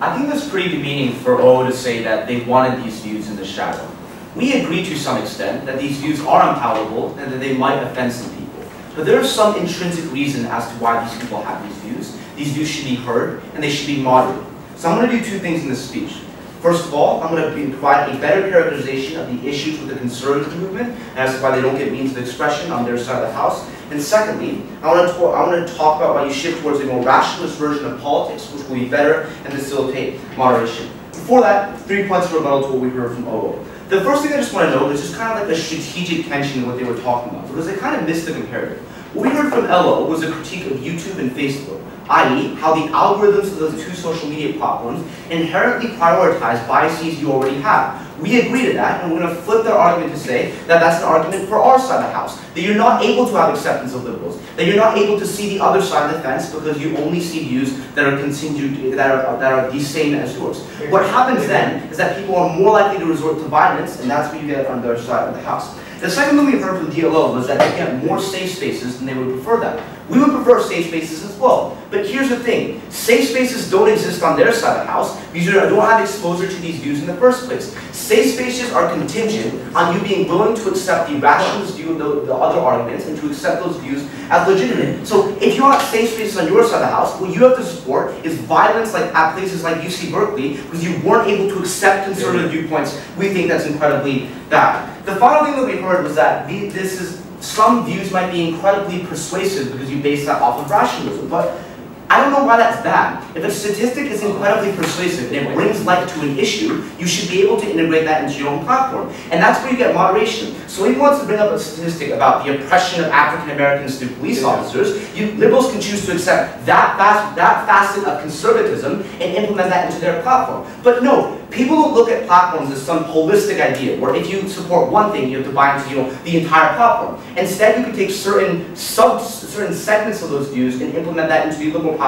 I think it's pretty demeaning for O to say that they wanted these views in the shadow. We agree to some extent that these views are unpalatable and that they might offend some people. But there is some intrinsic reason as to why these people have these views. These views should be heard and they should be moderate. So I'm going to do two things in this speech. First of all, I'm going to provide a better characterization of the issues with the conservative movement as to why they don't get means of expression on their side of the house. And secondly, I want, to I want to talk about why you shift towards a more rationalist version of politics, which will be better and facilitate moderation. Before that, three points of rebuttal to what we heard from O O. The first thing I just want to note is just kind of like the strategic tension in what they were talking about, because they kind of missed the comparative. What we heard from L O was a critique of YouTube and Facebook, that is how the algorithms of those two social media platforms inherently prioritize biases you already have. We agree to that, and we're going to flip their argument to say that that's an argument for our side of the house, that you're not able to have acceptance of liberals, that you're not able to see the other side of the fence because you only see views that are continued, that are, that are the same as yours. What happens then is that people are more likely to resort to violence, and that's what you get on their side of the house. The second thing we heard from D L O was that they get more safe spaces than they would prefer that. We would prefer safe spaces as well. But here's the thing. Safe spaces don't exist on their side of the house because you don't have exposure to these views in the first place. Safe spaces are contingent on you being willing to accept the rationalist view of the, the other arguments and to accept those views as legitimate. So if you want safe spaces on your side of the house, what you have to support is violence like at places like U C Berkeley because you weren't able to accept conservative viewpoints. We think that's incredibly bad. The final thing that we heard was that the, this is some views might be incredibly persuasive because you base that off of rationalism, but I don't know why that's bad. If a statistic is incredibly persuasive and it brings light to an issue, you should be able to integrate that into your own platform. And that's where you get moderation. So if he wants to bring up a statistic about the oppression of African Americans through police officers, you, liberals can choose to accept that, fast, that facet of conservatism and implement that into their platform. But no, people don't look at platforms as some holistic idea where if you support one thing, you have to buy into, you know, the entire platform. Instead, you can take certain sub, certain segments of those views and implement that into the liberal platform.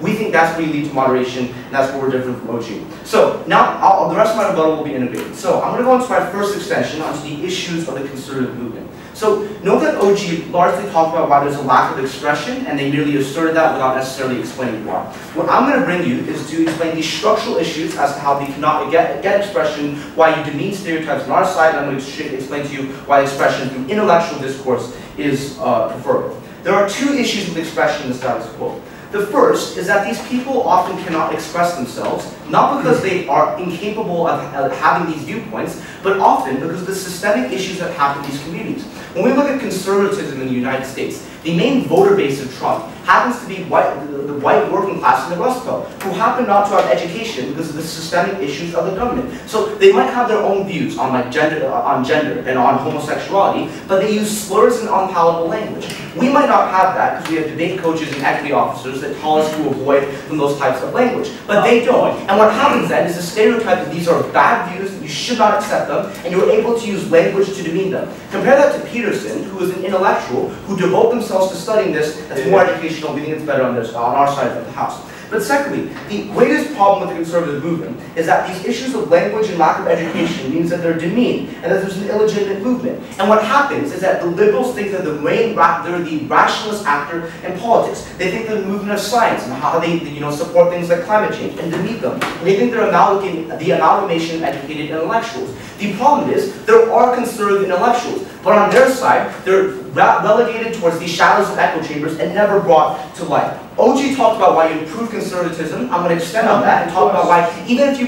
We think that's where you lead to moderation, and that's where we're different from O G. So now I'll, the rest of my rebuttal will be integrated. So I'm going to go into my first extension onto the issues of the conservative movement. So note that O G largely talked about why there's a lack of expression, and they merely asserted that without necessarily explaining why. What I'm going to bring you is to explain the structural issues as to how they cannot get, get expression, why you demean stereotypes on our side, and I'm going to explain to you why expression through intellectual discourse is uh, preferable. There are two issues with expression in the status quo. The first is that these people often cannot express themselves, not because they are incapable of, of having these viewpoints, but often because of the systemic issues that happen in these communities. When we look at conservatism in the United States, the main voter base of Trump happens to be white, the, the white working class in the Rust Belt, who happen not to have education because of the systemic issues of the government. So they might have their own views on like gender, on gender and on homosexuality, but they use slurs and unpalatable language. We might not have that because we have debate coaches and equity officers that tell us to avoid from those types of language, but they don't. And what happens then is the stereotype that these are bad views, that you should not accept them, and you're able to use language to demean them. Compare that to Peterson, who is an intellectual who devote themselves to studying this as more educational, meaning it's better on, this, on our side of the house. But secondly, the greatest problem with the conservative movement is that these issues of language and lack of education means that they're demeaned and that there's an illegitimate movement. And what happens is that the liberals think that the main ra they're the rationalist actor in politics. They think they're the movement of science and how they you know support things like climate change and demean them. And they think they're amalgamating the amalgamation of educated intellectuals. The problem is there are conservative intellectuals, but on their side, they're relegated towards the shadows of echo chambers and never brought to light. O G talked about why you improve conservatism. I'm going to extend on that and talk about why, even if you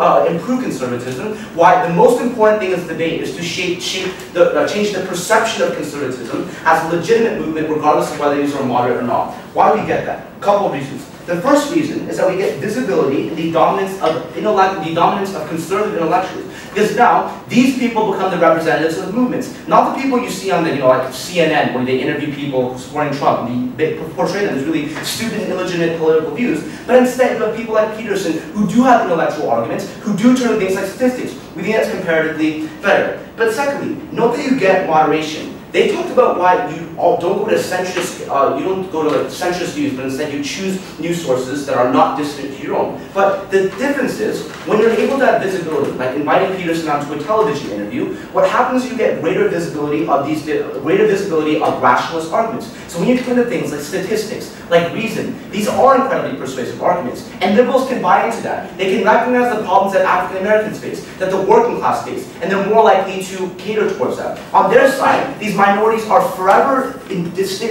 uh, improve conservatism, why the most important thing in debate is to shape, shape the, uh, change the perception of conservatism as a legitimate movement, regardless of whether these are moderate or not. Why do we get that? A couple of reasons. The first reason is that we get visibility in the dominance of, the dominance of conservative intellectuals. Because now, these people become the representatives of the movements. Not the people you see on the, you know, like C N N, where they interview people supporting Trump, and they, they portray them as really stupid, illegitimate political views. But instead, you have people like Peterson, who do have intellectual arguments, who do turn things like statistics. We think that's comparatively better. But secondly, note that you get moderation. They talked about why you all don't go to centrist, uh, you don't go to like, centrist news, but instead you choose news sources that are not distant to your own. But the difference is, when you're able to have visibility, like inviting Peterson onto a television interview, what happens is you get greater visibility of these, greater visibility of rationalist arguments. So when you turn to things like statistics, like reason, these are incredibly persuasive arguments, and liberals can buy into that. They can recognize the problems that African Americans face, that the working class face, and they're more likely to cater towards that. On their side, these minorities are forever, in,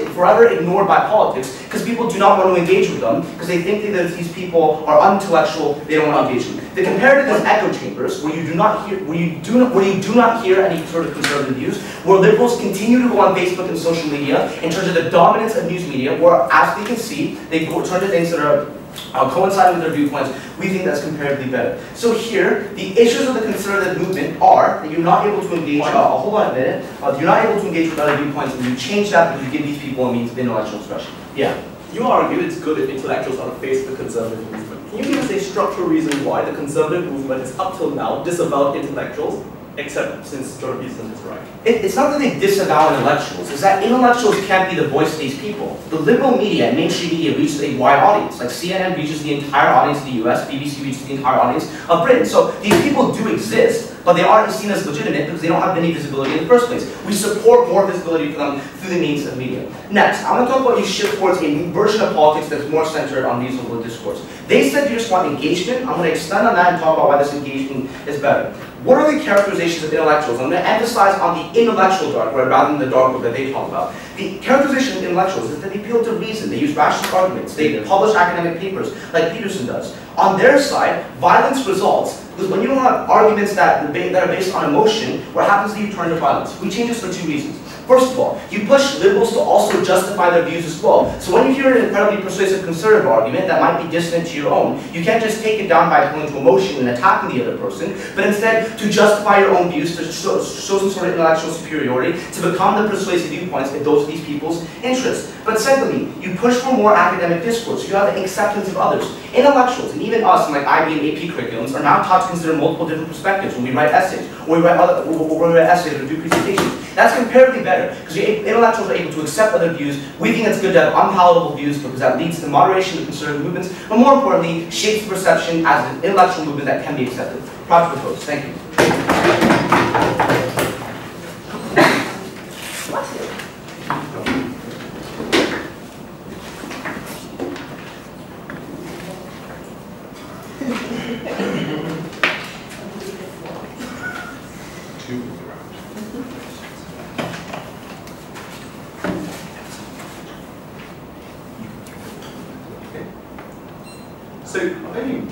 forever ignored by politics because people do not want to engage with them because they think that these people are unintellectual. They don't want to engage with them. They compare to these echo chambers where you do not hear, where you do not, where you do not hear any sort of conservative views, where liberals continue to go on Facebook and social media in terms of the dominance of news media, where as we can see, they go turn to things that are Uh, coinciding with their viewpoints. We think that's comparatively better. So here, the issues of the conservative movement are that you're not able to engage, uh, hold on a minute, uh, you're not able to engage with other viewpoints, and you change that because you give these people a means of intellectual expression. Yeah. You argue it's good if intellectuals are the face of the conservative movement. Can you give us a structural reason why the conservative movement has up till now disavowed intellectuals? Except since Jordan Peterson is right. It, it's not that they disavow intellectuals, it's that intellectuals can't be the voice of these people. The liberal media, mainstream media, reaches a wide audience. Like C N N reaches the entire audience of the U S, B B C reaches the entire audience of Britain. So these people do exist, but they aren't seen as legitimate because they don't have any visibility in the first place. We support more visibility for them through the means of media. Next, I want to talk about you shift towards a new version of politics that's more centered on reasonable discourse. They said you just want engagement. I'm going to extend on that and talk about why this engagement is better. What are the characterizations of intellectuals? I'm going to emphasize on the intellectual dark web rather than the dark web that they talk about. The characterization of intellectuals is that they appeal to reason, they use rational arguments, they publish academic papers like Peterson does. On their side, violence results because when you don't have arguments that, that are based on emotion, what happens is you turn to violence. We change this for two reasons. First of all, you push liberals to also justify their views as well. So when you hear an incredibly persuasive conservative argument that might be distant to your own, you can't just take it down by appealing to emotion and attacking the other person, but instead to justify your own views, to show, show some sort of intellectual superiority, to become the persuasive viewpoints in those of these people's interests. But secondly, you push for more academic discourse. You have an acceptance of others. Intellectuals, and even us in like I B and A P curriculums, are now taught to consider multiple different perspectives when we write essays, or we write, other, or we write essays or do presentations. That's comparatively better because intellectuals are able to accept other views. We think it's good to have unpalatable views because that leads to moderation of conservative movements, but more importantly, shapes the perception as an intellectual movement that can be accepted. Props proposed. Thank you.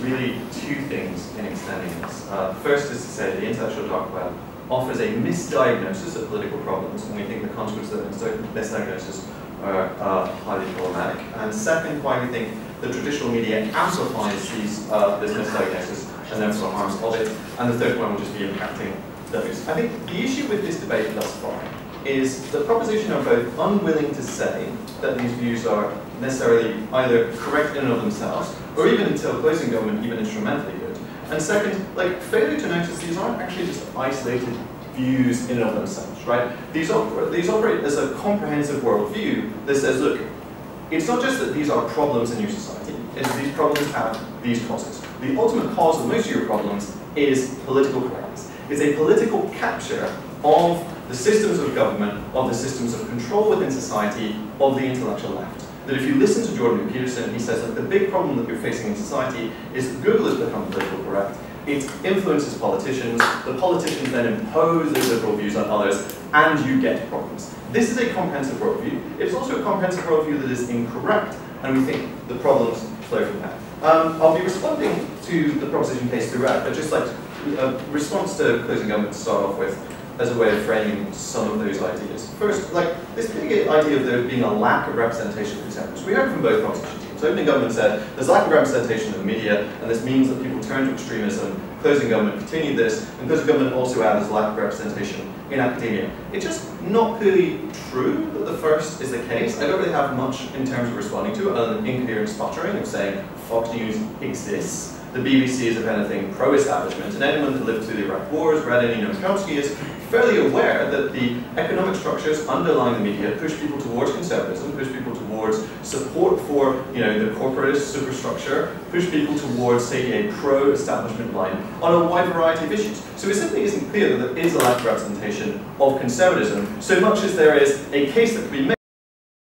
really two things in extending this. Uh, first is to say that the intellectual dark web offers a misdiagnosis of political problems, and we think the consequences of this misdiagnosis are uh, highly problematic. And second, why we think the traditional media amplifies these, uh, this misdiagnosis and therefore harms of it. And the third one will just be impacting those. I think the issue with this debate thus far is the proposition of both unwilling to say that these views are necessarily either correct in and of themselves, or even until closing government, even instrumentally good. And second, like failure to notice these aren't actually just isolated views in and of themselves, right? These operate, these operate as a comprehensive worldview that says, look, it's not just that these are problems in your society, it's these problems have these causes. The ultimate cause of most of your problems is political correctness. It's a political capture of the systems of government, of the systems of control within society, of the intellectual left. That if you listen to Jordan Peterson, he says that the big problem that you're facing in society is that Google has become political correct, it influences politicians, the politicians then impose their liberal views on others, and you get problems. This is a comprehensive worldview. It's also a comprehensive worldview that is incorrect, and we think the problems flow from that. Um, I'll be responding to the proposition case throughout, but just like a response to closing government to start off with, as a way of framing some of those ideas. First, like this big idea of there being a lack of representation of examples. We heard from both opposition teams. Opening government said there's lack of representation of media, and this means that people turn to extremism. Closing government continued this, and closing government also added lack of representation in academia. It's just not really true that the first is the case. I don't really have much in terms of responding to it other than incoherent sputtering of saying Fox News exists. The B B C is, if anything, pro-establishment, and anyone that lived through the Iraq Wars, read any Noam Chomsky, is fairly aware that the economic structures underlying the media push people towards conservatism, push people towards support for, you know, the corporatist superstructure, push people towards, say, a pro-establishment line on a wide variety of issues. So it simply isn't clear that there is a lack of representation of conservatism, so much as there is a case that can be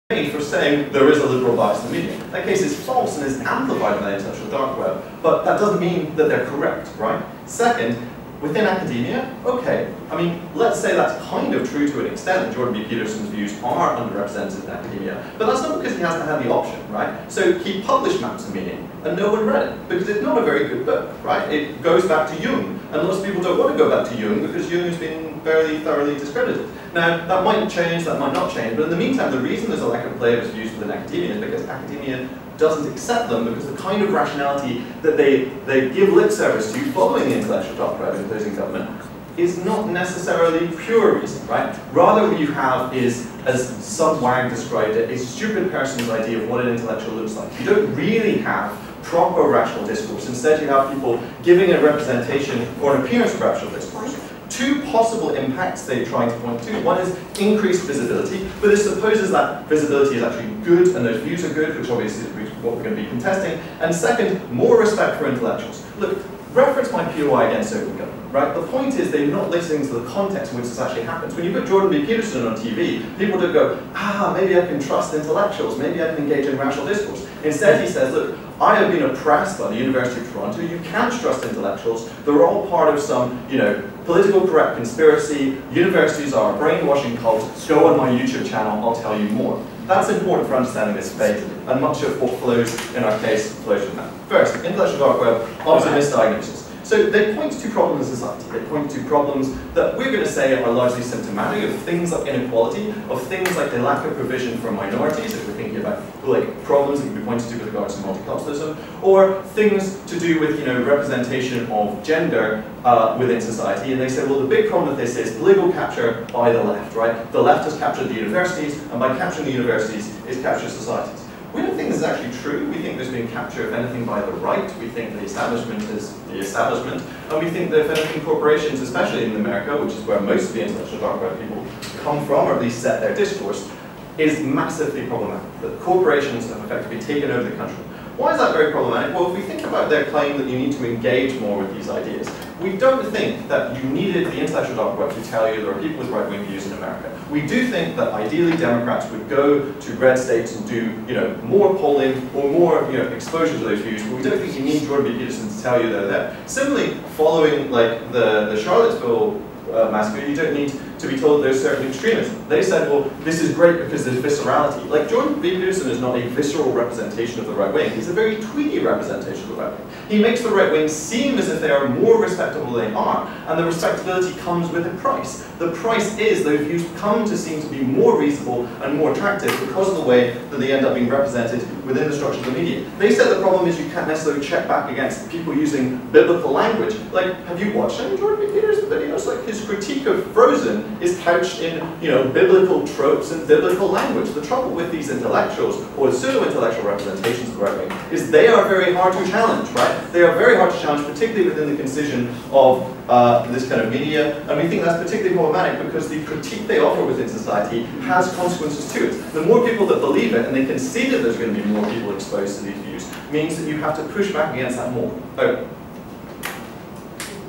made for saying there is a liberal bias in the media. That case is false and is amplified by the intellectual dark web, but that doesn't mean that they're correct, right? Second, within academia, okay, I mean, let's say that's kind of true to an extent that Jordan B. Peterson's views are underrepresented in academia, but that's not because he hasn't had the option, right? So he published Maps of Meaning, and no one read it, because it's not a very good book, right? It goes back to Jung, and lots of people don't want to go back to Jung because Jung has been fairly thoroughly discredited. Now, that might change, that might not change, but in the meantime, the reason there's a lack of play of his views within academia is because academia doesn't accept them, because the kind of rationality that they, they give lip service to following the intellectual dark web and closing government is not necessarily pure reason, right? Rather, what you have is, as Sub-Wag described it, a stupid person's idea of what an intellectual looks like. You don't really have proper rational discourse. Instead, you have people giving a representation or an appearance of rational discourse. Two possible impacts they try to point to. One is increased visibility, but this supposes that visibility is actually good and those views are good, which obviously is what we're going to be contesting. And second, more respect for intellectuals. Look, reference my P O I against open government, right? The point is they're not listening to the context in which this actually happens. When you put Jordan B. Peterson on T V, people don't go, ah, maybe I can trust intellectuals, maybe I can engage in rational discourse. Instead, he says, look, I have been oppressed by the University of Toronto, you can't trust intellectuals, they're all part of some, you know, political correct conspiracy, universities are a brainwashing cult, go on my YouTube channel, I'll tell you more. That's important for understanding this debate, and much of what flows in our case flows from that. First, intellectual dark web offers a misdiagnosis. So they point to problems in society. They point to problems that we're going to say are largely symptomatic of things like inequality, of things like the lack of provision for minorities, if we're thinking about like problems that can be pointed to with regards to multiculturalism, or things to do with, you know, representation of gender uh, within society. And they say, well, the big problem with this is political capture by the left, right? The left has captured the universities, and by capturing the universities, it's captured societies. We don't think this is actually true. We think there's been capture, if anything, by the right. We think the establishment is the establishment. And we think that, if anything, corporations, especially in America, which is where most of the intellectual dark web people come from, or at least set their discourse, is massively problematic. That corporations have effectively taken over the country. Why is that very problematic? Well, if we think about their claim that you need to engage more with these ideas, we don't think that you needed the intellectual dark web to tell you there are people with right-wing views in America. We do think that ideally Democrats would go to red states and do, you know, more polling or more, you know, exposure to those views, but we don't think you need Jordan B. Peterson to tell you they're there. Similarly, following like the, the Charlottesville uh, massacre, you don't need to be told there's certain extremism. They said, well, this is great because there's viscerality. Like, Jordan Peterson is not a visceral representation of the right wing. He's a very tweety representation of the right wing. He makes the right wing seem as if they are more respectable than they are, and the respectability comes with a price. The price is their views come to seem to be more reasonable and more attractive because of the way that they end up being represented within the structure of the media. They said the problem is you can't necessarily check back against people using biblical language. Like, have you watched any Jordan Peterson videos? Like, his critique of Frozen is couched in, you know, biblical tropes and biblical language. The trouble with these intellectuals, or pseudo-intellectual representations of the right wing, is they are very hard to challenge, right? They are very hard to challenge, particularly within the concision of uh, this kind of media, and we think that's particularly problematic because the critique they offer within society has consequences to it. The more people that believe it, and they can see that there's going to be more people exposed to these views, means that you have to push back against that more. Oh.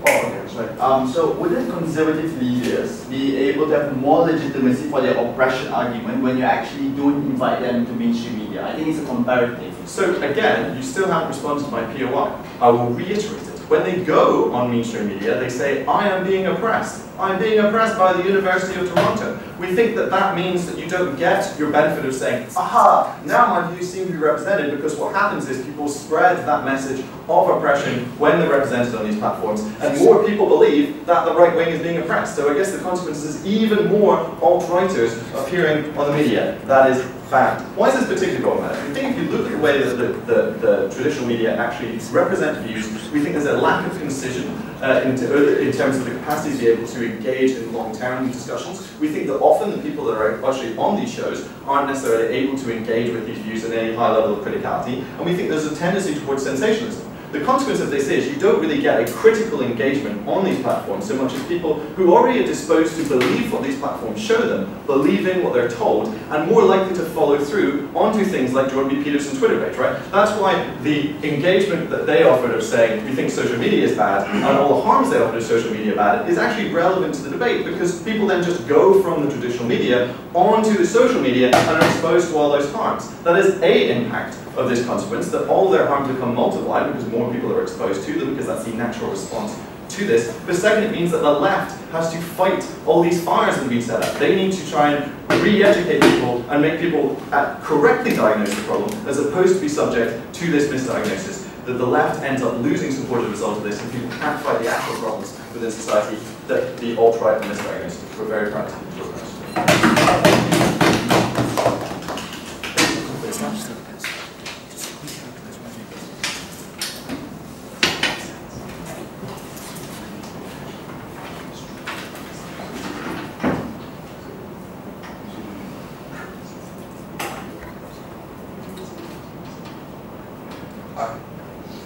Oh, okay, sorry. Um, so wouldn't conservative leaders be able to have more legitimacy for their oppression argument when you actually don't invite them into mainstream media? I think it's a comparative. So again, you still haven't responded to my P O I. I will reiterate it. When they go on mainstream media, they say, I am being oppressed. I'm being oppressed by the University of Toronto. We think that that means that you don't get your benefit of saying, aha, now my views seem to be represented, because what happens is people spread that message of oppression when they're represented on these platforms, and more people believe that the right wing is being oppressed. So I guess the consequence is even more alt-righters appearing on the media. That is fact. Why is this particularly problematic? We think if you look at the way that the, the, the traditional media actually represent views, we think there's a lack of concision uh, in, in terms of the capacity to be able to engage in long-term discussions. We think that often the people that are actually on these shows aren't necessarily able to engage with these views in any high level of criticality, and we think there's a tendency towards sensationalism. The consequence of this is you don't really get a critical engagement on these platforms so much as people who already are disposed to believe what these platforms show them, believing what they're told, and more likely to follow through onto things like Jordan B. Peterson's Twitter page, right? That's why the engagement that they offered of saying, we think social media is bad, and all the harms they offer to social media bad, is actually relevant to the debate, because people then just go from the traditional media onto the social media and are exposed to all those harms. That is a impact of this consequence, that all their harms become multiplied because more people are exposed to them, because that's the natural response to this. But second, it means that the left has to fight all these fires that have been set up. They need to try and re-educate people and make people correctly diagnose the problem, as opposed to be subject to this misdiagnosis. That the left ends up losing support as a result of this, and people can't fight the actual problems within society that the alt-right misdiagnosis. We're very proud of it.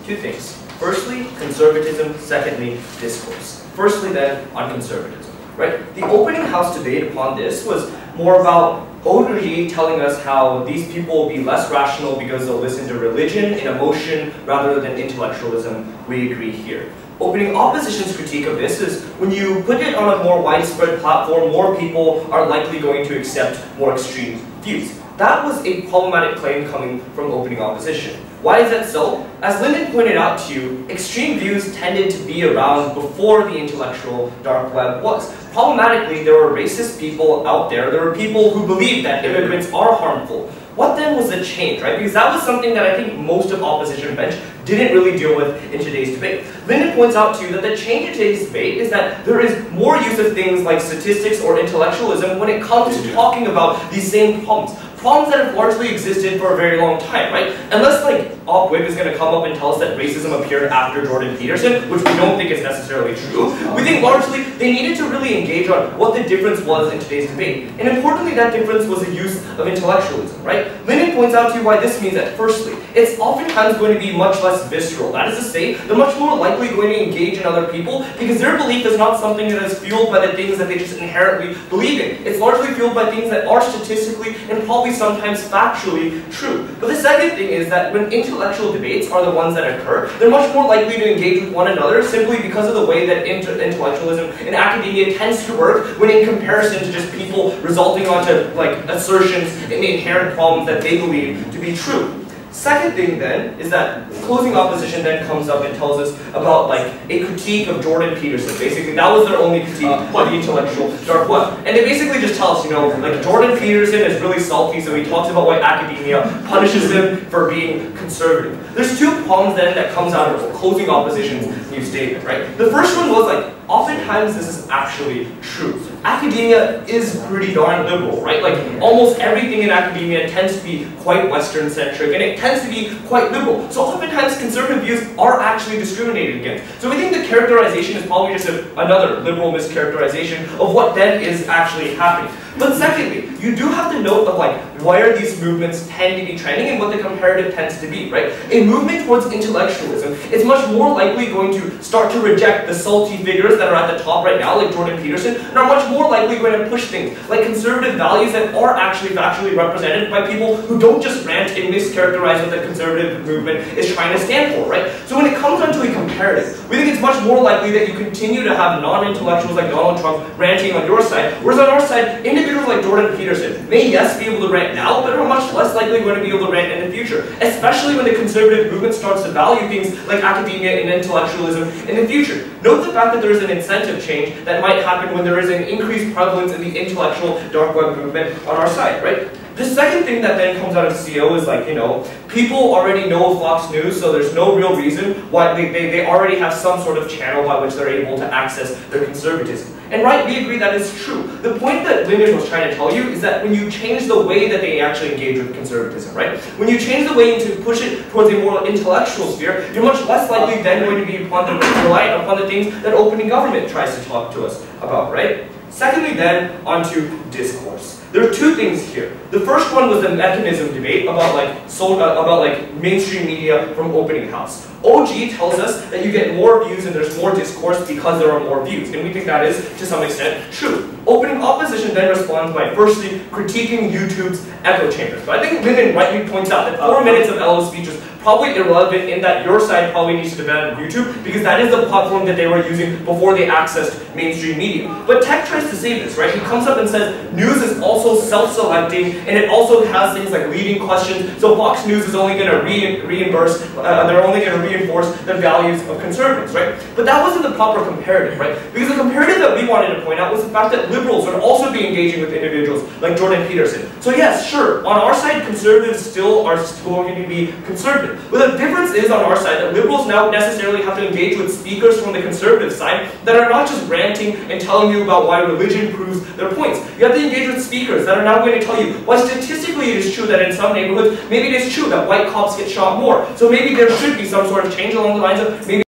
Two things. Firstly, conservatism. Secondly, discourse. Firstly, then, on conservatism. Right? The opening house debate upon this was more about O'Doherty telling us how these people will be less rational because they'll listen to religion and emotion rather than intellectualism. We agree here. Opening opposition's critique of this is when you put it on a more widespread platform, more people are likely going to accept more extreme views. That was a problematic claim coming from opening opposition. Why is that so? As Lyndon pointed out to you, extreme views tended to be around before the intellectual dark web was. Problematically, there were racist people out there. There were people who believed that immigrants are harmful. What then was the change, right? Because that was something that I think most of opposition bench didn't really deal with in today's debate. Lyndon points out to you that the change in today's debate is that there is more use of things like statistics or intellectualism when it comes to talking about these same problems. Problems that have largely existed for a very long time, right? Unless, like, Op-Whip is going to come up and tell us that racism appeared after Jordan Peterson, which we don't think is necessarily true. We think largely they needed to really engage on what the difference was in today's debate. And importantly, that difference was the use of intellectualism, right? Lyndon points out to you why this means that, firstly, it's oftentimes going to be much less visceral. That is to say, they're much more likely going to engage in other people because their belief is not something that is fueled by the things that they just inherently believe in. It's largely fueled by things that are statistically and probably sometimes factually true. But the second thing is that when intellectual debates are the ones that occur, they're much more likely to engage with one another simply because of the way that inter intellectualism and academia tends to work when in comparison to just people resulting onto like assertions and the inherent problems that they believe to be true. Second thing then is that opposing opposition then comes up and tells us about like a critique of Jordan Peterson. Basically, that was their only critique of the intellectual dark web. And they basically just tell us, you know, like Jordan Peterson is really salty, so he talks about why academia punishes him for being conservative. There's two problems then that comes out of opposing opposition's new statement, right? The first one was like, oftentimes this is actually true. Academia is pretty darn liberal, right? Like almost everything in academia tends to be quite Western-centric, and it tends to be quite liberal. So oftentimes conservative views are actually discriminated against. So we think the characterization is probably just a, another liberal mischaracterization of what then is actually happening. But secondly, you do have to note of like where these movements tend to be trending and what the comparative tends to be, right? A movement towards intellectualism is much more likely going to start to reject the salty figures that are at the top right now, like Jordan Peterson, and are much more likely going to push things like conservative values that are actually factually represented by people who don't just rant and mischaracterize what the conservative movement is trying to stand for, right? So when it comes down to a comparative, we think it's much more likely that you continue to have non-intellectuals like Donald Trump ranting on your side, whereas on our side, individuals like Jordan Peterson may yes be able to rant now, but are much less likely going to be able to rant in the future, especially when the conservative movement starts to value things like academia and intellectualism in the future. Note the fact that there is an incentive change that might happen when there is an increased prevalence in the intellectual dark web movement on our side, right? The second thing that then comes out of C O is like, you know, people already know Fox News, so there's no real reason why they, they, they already have some sort of channel by which they're able to access their conservatism. And right, we agree that is true. The point that Lineage was trying to tell you is that when you change the way that they actually engage with conservatism, right? When you change the way to push it towards a more intellectual sphere, you're much less likely then going to be upon the, reliant upon the things that opening government tries to talk to us about, right? Secondly then, onto discourse. There are two things here. The first one was the mechanism debate about like so, uh, about like mainstream media from opening house. O G tells us that you get more views and there's more discourse because there are more views, and we think that is to some extent true. Opening opposition then responds by firstly critiquing YouTube's echo chambers. But I think Linden rightly points out that four minutes of L O's speech is probably irrelevant in that your side probably needs to depend on YouTube because that is the platform that they were using before they accessed mainstream media. But Tech tries to save this, right? He comes up and says news is also self-selecting and it also has things like leading questions, so Fox News is only going to re reimburse, uh, they're only going to reinforce the values of conservatives, right? But that wasn't the proper comparative, right? Because the comparative that we wanted to point out was the fact that liberals would also be engaging with individuals like Jordan Peterson. So yes, sure, on our side, conservatives still are still going to be conservative. Well, the difference is on our side that liberals now necessarily have to engage with speakers from the conservative side that are not just ranting and telling you about why religion proves their points. You have to engage with speakers that are now going to tell you why statistically it is true that in some neighborhoods, maybe it is true that white cops get shot more. So maybe there should be some sort of change along the lines of maybe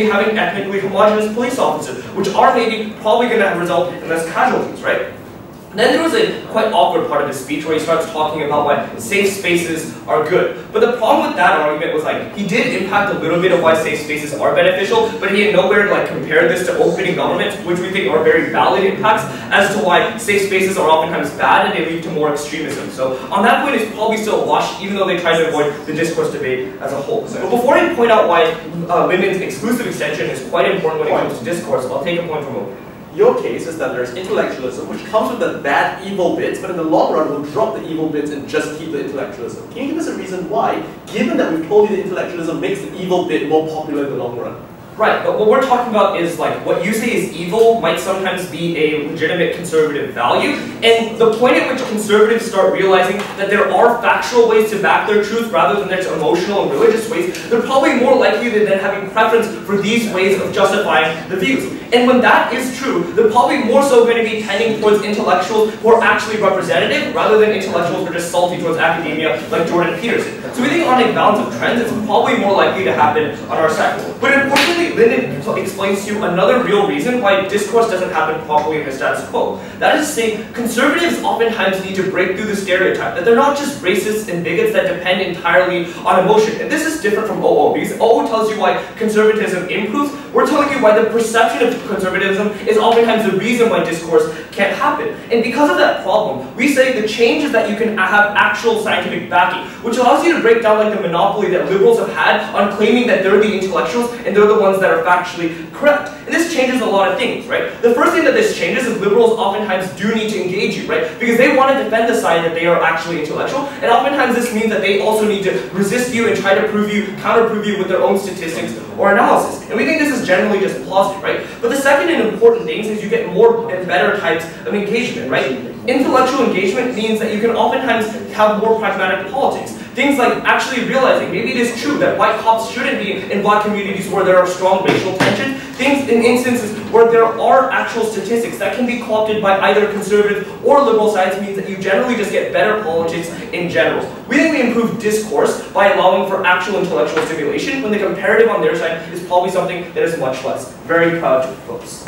having ethnically homogenous police officers, which are maybe probably going to result in less casualties, right? Then there was a quite awkward part of his speech where he starts talking about why safe spaces are good. But the problem with that argument was like, he did impact a little bit of why safe spaces are beneficial, but he had nowhere to like compare this to opening governments, which we think are very valid impacts, as to why safe spaces are oftentimes bad and they lead to more extremism. So on that point, it's probably still washed, even though they tried to avoid the discourse debate as a whole. So, but before I point out why uh, Linden's exclusive extension is quite important when it comes to discourse, I'll take a point from over. Your case is that there's intellectualism, which comes with the bad, evil bits, but in the long run will drop the evil bits and just keep the intellectualism. Can you give us a reason why, given that we've told you the intellectualism makes the evil bit more popular in the long run? Right, but what we're talking about is like what you say is evil might sometimes be a legitimate conservative value, and the point at which conservatives start realizing that there are factual ways to back their truth rather than there's emotional and religious ways, they're probably more likely to then have a preference for these ways of justifying the views. And when that is true, they're probably more so going to be tending towards intellectuals who are actually representative rather than intellectuals who are just salty towards academia like Jordan Peterson. So we think on a balance of trends, it's probably more likely to happen on our side. But importantly, Linden explains to you another real reason why discourse doesn't happen properly in the status quo. That is to say, conservatives oftentimes need to break through the stereotype that they're not just racists and bigots that depend entirely on emotion. And this is different from O O, because O O tells you why conservatism improves. We're telling you why the perception of conservatism is oftentimes the reason why discourse can't happen. And because of that problem, we say the change is that you can have actual scientific backing, which allows you to break down like the monopoly that liberals have had on claiming that they're the intellectuals and they're the ones ones that are factually correct. And this changes a lot of things, right? The first thing that this changes is liberals oftentimes do need to engage you, right? Because they want to defend the side that they are actually intellectual, and oftentimes this means that they also need to resist you and try to prove you, counter-prove you with their own statistics or analysis. And we think this is generally just positive, right? But the second and important thing is you get more and better types of engagement, right? Intellectual engagement means that you can oftentimes have more pragmatic politics. Things like actually realizing maybe it is true that white cops shouldn't be in black communities where there are strong racial tensions. Things in instances where there are actual statistics that can be co-opted by either conservative or liberal sides means that you generally just get better politics in general. We think we improve discourse by allowing for actual intellectual stimulation when the comparative on their side is probably something that is much less. Very proud to propose.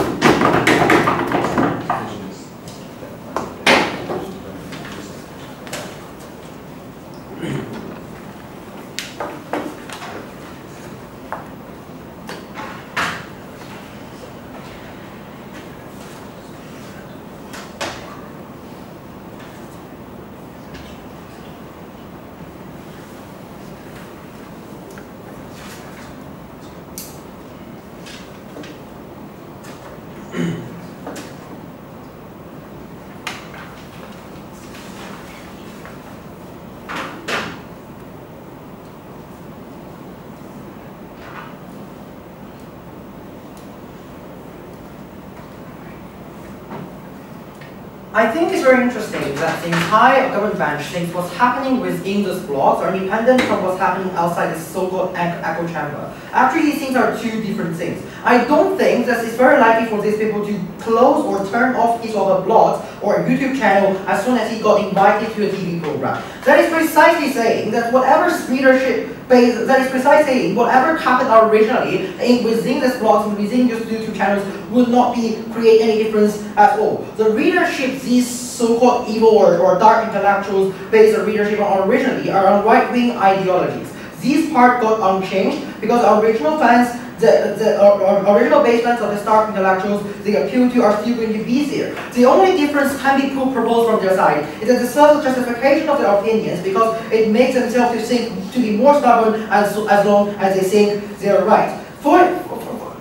I think it's very interesting that the entire government bench thinks what's happening within those blocks are independent from what's happening outside this so-called echo chamber. Actually, these things are two different things. I don't think that it's very likely for these people to close or turn off each of the blogs or a YouTube channel as soon as he got invited to a T V program. That is precisely saying that whatever readership base, that is precisely whatever happened originally in, within this blogs and within these YouTube channels would not be create any difference at all. The readership these so-called evil or, or dark intellectuals based on readership on originally are on right-wing ideologies. These part got unchanged because the original fans, the, the or, original baselines of the dark intellectuals they appeal to are still going to be there. The only difference can be proposed from their side is that the self-justification of their opinions because it makes themselves to think to be more stubborn as, as long as they think they are right. For,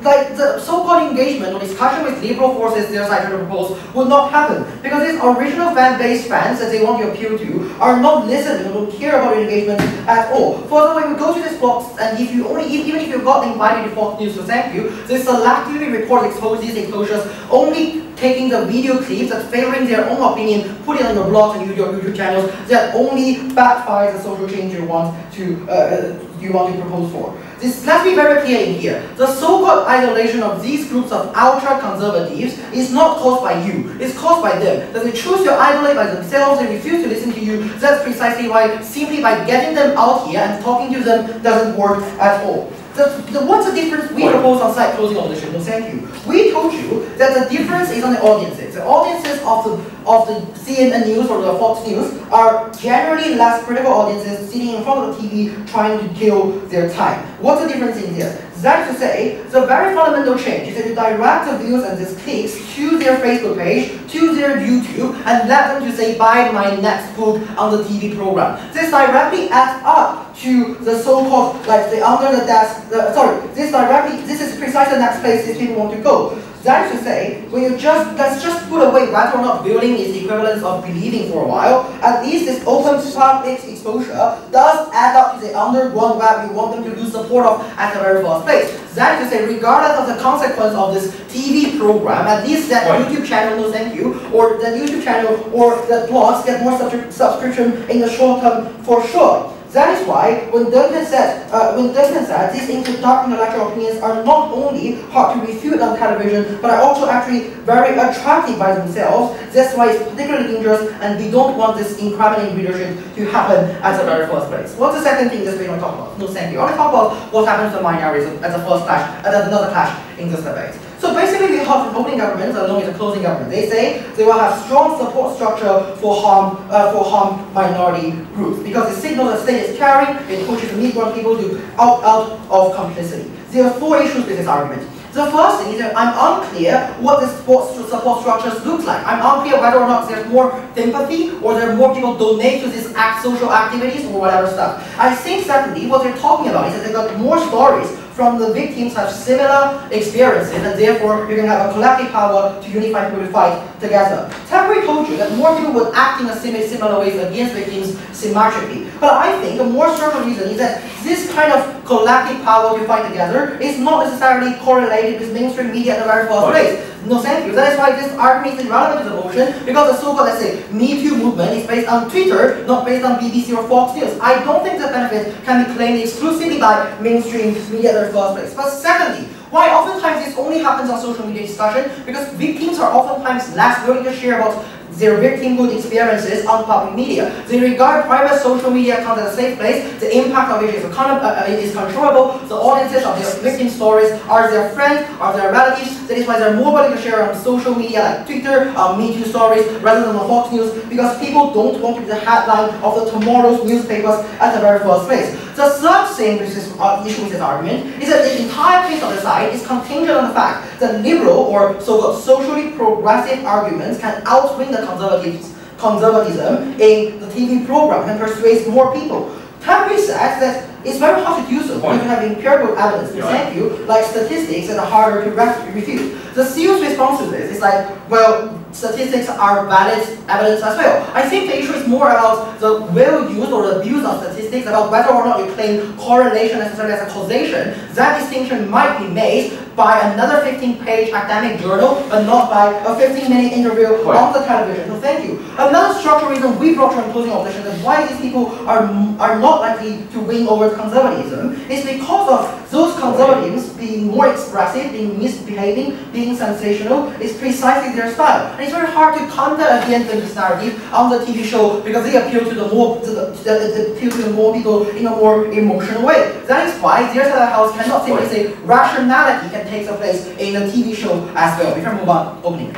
Like the so-called engagement or discussion with liberal forces their side to propose would not happen because these original fan-based fans that they want to appeal to are not listening or don't care about engagement at all. Further, when you go to this box and if you only even if you got invited to Fox News to thank you, they selectively record expose these enclosures only taking the video clips and favoring their own opinion, put it on your blogs and your YouTube channels that only backfires the social change you want to uh, you want to propose for. This, let's be very clear in here. The so-called isolation of these groups of ultra-conservatives is not caused by you, it's caused by them. That they choose to isolate by themselves and refuse to listen to you, that's precisely why simply by getting them out here and talking to them doesn't work at all. The, the, what's the difference we propose on site closing audition? No, thank you. We told you that the difference is on the audiences. The audiences of the of the C N N News or the Fox News are generally less critical audiences sitting in front of the T V trying to kill their time. What's the difference in this? That is to say, the very fundamental change is that you direct the views and these clicks to their Facebook page, to their YouTube, and let them to say, buy my next book on the T V program. This directly adds up to the so-called, like the under the desk, the, sorry, this directly, this is precisely the next place these people want to go. That is to say, when you just, let's just put away whether or not building is the equivalent of believing for a while, at least this open public exposure does add up to the underground web you want them to lose support of at the very first place. That is to say, regardless of the consequence of this T V program, at least that right. YouTube channel, no thank you, or the YouTube channel or the blogs get more subscription in the short term for sure. That is why, when Duncan said, uh, when Duncan said, these dark intellectual opinions are not only hard to refute on television, but are also actually very attractive by themselves. That's why it's particularly dangerous, and we don't want this incriminating readership to happen at the very first place. What's the second thing that we want to talk about? No, thank you. I want to talk about what happens to the minorities at the first clash, at another clash in this debate. So basically, we have an opening government along with a closing government. They say they will have strong support structure for harm uh, for harm minority groups because it signals the state is caring. It pushes migrant people to opt out of complicity. There are four issues with this argument. The first thing is that I'm unclear what the support, support structures look like. I'm unclear whether or not there's more sympathy or there are more people donate to these act, social activities or whatever stuff. I think, secondly, what they're talking about is that they got more stories from the victims have similar experiences, and therefore you can have a collective power to unify people to fight together. Tackery told you that more people would act in a similar ways against victims symmetrically. But I think a more certain reason is that this kind of collective power to fight together is not necessarily correlated with mainstream media in a very false place. No, thank you. That is why this argument is irrelevant to the motion, because the so-called, let's say, Me Too movement is based on Twitter, not based on B B C or Fox News. I don't think the benefit can be claimed exclusively by mainstream media in the first place. But secondly, why oftentimes this only happens on social media discussion? Because victims are oftentimes less willing to share about their victimhood experiences on public media. They regard private social media account as a safe place, the impact of it is, uh, is controllable, the audiences of their victim stories are their friends, are their relatives. That is why they're more willing to share on social media like Twitter, uh, Me Too stories, rather than on Fox News, because people don't want to be the headline of the tomorrow's newspapers at the very first place. The third thing which is uh, issue with this argument is that the entire case of the side is contingent on the fact that liberal or so-called socially progressive arguments can outwin the conservatives, conservatism in the T V program and persuades more people. Tackery says that it's very hard to do so when you have empirical evidence to present you, like statistics that are harder to refute. The C E O's response to this is like, well, statistics are valid evidence as well. I think the issue is more about the well-used or the abuse of statistics, about whether or not you claim correlation necessarily as a causation. That distinction might be made by another fifteen-page academic journal, but not by a fifteen-minute interview right. on the television. So thank you. Another structural reason we brought to an opposing opposition is why these people are, are not likely to win over conservatism is because of those conservatives being more expressive, being misbehaving, being sensational, is precisely their style. And it's very hard to counter against this narrative on the T V show because they appeal to the more to the, the, the, appeal to the more people in a more emotional way. That is why their side of the house cannot simply say rationality can take the place in the T V show as well. We can move on. Opening.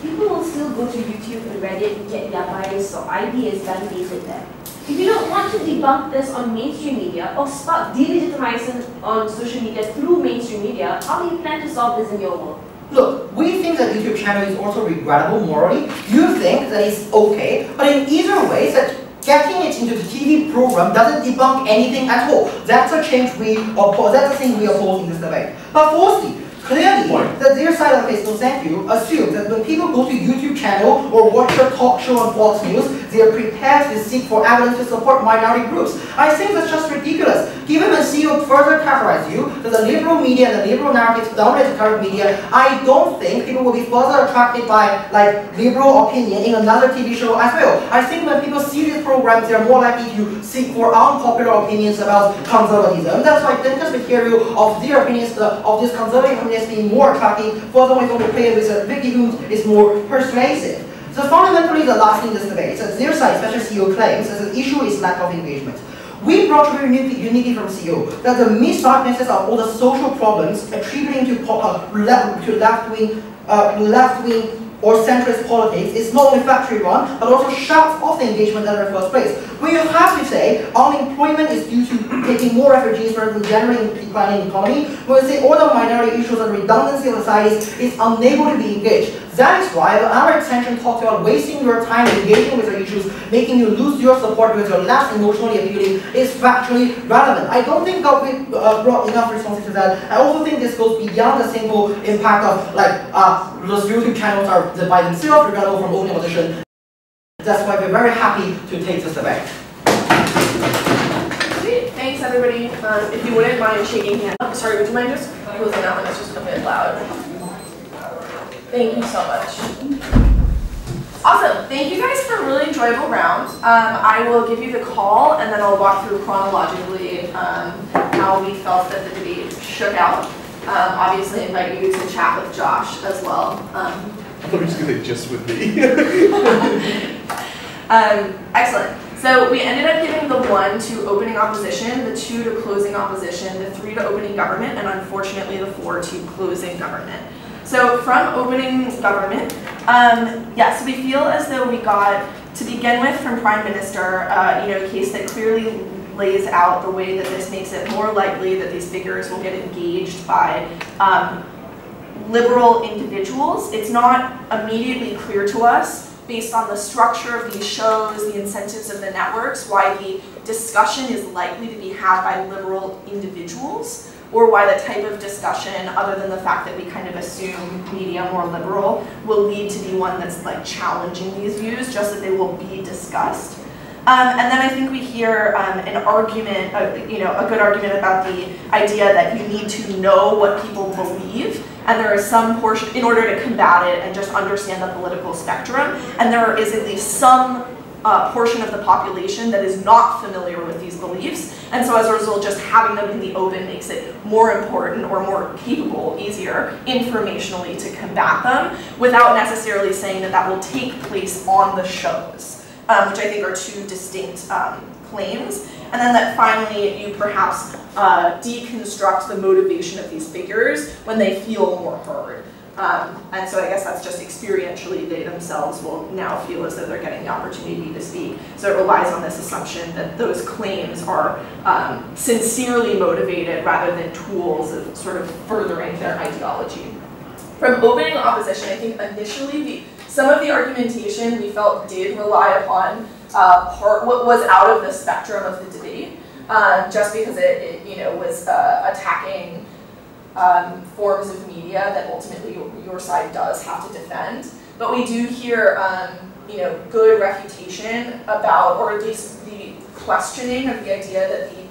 People will still go to YouTube and Reddit and get their bias or ideas validated there. If you don't want to debunk this on mainstream media or spark delegitimization on social media through mainstream media, how do you plan to solve this in your world? Look, we think that YouTube channel is also regrettable morally. You think that it's okay, but in either way, that getting it into the T V program doesn't debunk anything at all. That's a change we oppose. That's a thing we oppose in this debate. But fourthly, clearly, that their side of the face, no thank you, assumes that when people go to YouTube channel or watch a talk show on Fox News, they are prepared to seek for evidence to support minority groups. I think that's just ridiculous. Given when C E O further categorize you, that the liberal media and the liberal narratives dominate the current media, I don't think people will be further attracted by like liberal opinion in another T V show as well. I think when people see these programs, they are more likely to seek for unpopular opinions about conservatism. That's why dense material of their opinions uh, of this conservative community is being more attractive, further when you play with a victimhood is more persuasive. So fundamentally the last thing this debate, so their side, especially C E O, claims that the issue is lack of engagement. We brought very uniquely from C E O that the misdiagnosis of all the social problems attributing to left-wing uh, left-wing or centrist politics is not only factory one, but also shuts off the engagement in the first place. We have to say unemployment is due to taking more refugees rather than generating a declining economy. We say all the minority issues and redundancy of societies is unable to be engaged. That is why our extension talks about wasting your time engaging with your issues, making you lose your support because you're less emotionally appealing, is factually relevant. I don't think that we uh, brought enough responses to that. I also think this goes beyond the simple impact of like uh, those YouTube channels are by themselves, regardless from only opposition. That's why we're very happy to take this debate. Thanks everybody. Um, if you wouldn't mind shaking hands. Oh, sorry, would you mind just closing out? That's just a bit loud. Thank you so much. Awesome. Thank you guys for a really enjoyable round. Um, I will give you the call and then I'll walk through chronologically um, how we felt that the debate shook out. Um, obviously, invite you to chat with Josh as well. Um, I thought you were just going to say just with me. um, excellent. So we ended up giving the one to opening opposition, the two to closing opposition, the three to opening government, and unfortunately the four to closing government. So from opening government, um, yes, yeah, so we feel as though we got, to begin with, from Prime Minister, uh, you know, a case that clearly lays out the way that this makes it more likely that these figures will get engaged by um, liberal individuals. It's not immediately clear to us, based on the structure of these shows, the incentives of the networks, why the discussion is likely to be had by liberal individuals. or why the type of discussion, other than the fact that we kind of assume media more liberal, will lead to be one that's like challenging these views, just that they will be discussed. Um, and then I think we hear um, an argument, uh, you know, a good argument about the idea that you need to know what people believe, and there is some portion, in order to combat it and just understand the political spectrum, and there is at least some uh, portion of the population that is not familiar with these beliefs, and so as a result, just having them in the open makes it more important or more capable, easier, informationally to combat them, without necessarily saying that that will take place on the shows. Um, which I think are two distinct um, claims. And then that finally you perhaps uh, deconstruct the motivation of these figures when they feel more heard. Um, and so I guess that's just experientially they themselves will now feel as though they're getting the opportunity to speak. So it relies on this assumption that those claims are um, sincerely motivated rather than tools of sort of furthering their ideology. From opening opposition, I think initially the some of the argumentation we felt did rely upon uh, part what was out of the spectrum of the debate, um, just because it, it you know was uh, attacking um, forms of media that ultimately your, your side does have to defend. But we do hear um, you know good refutation about, or at least the questioning of the idea that the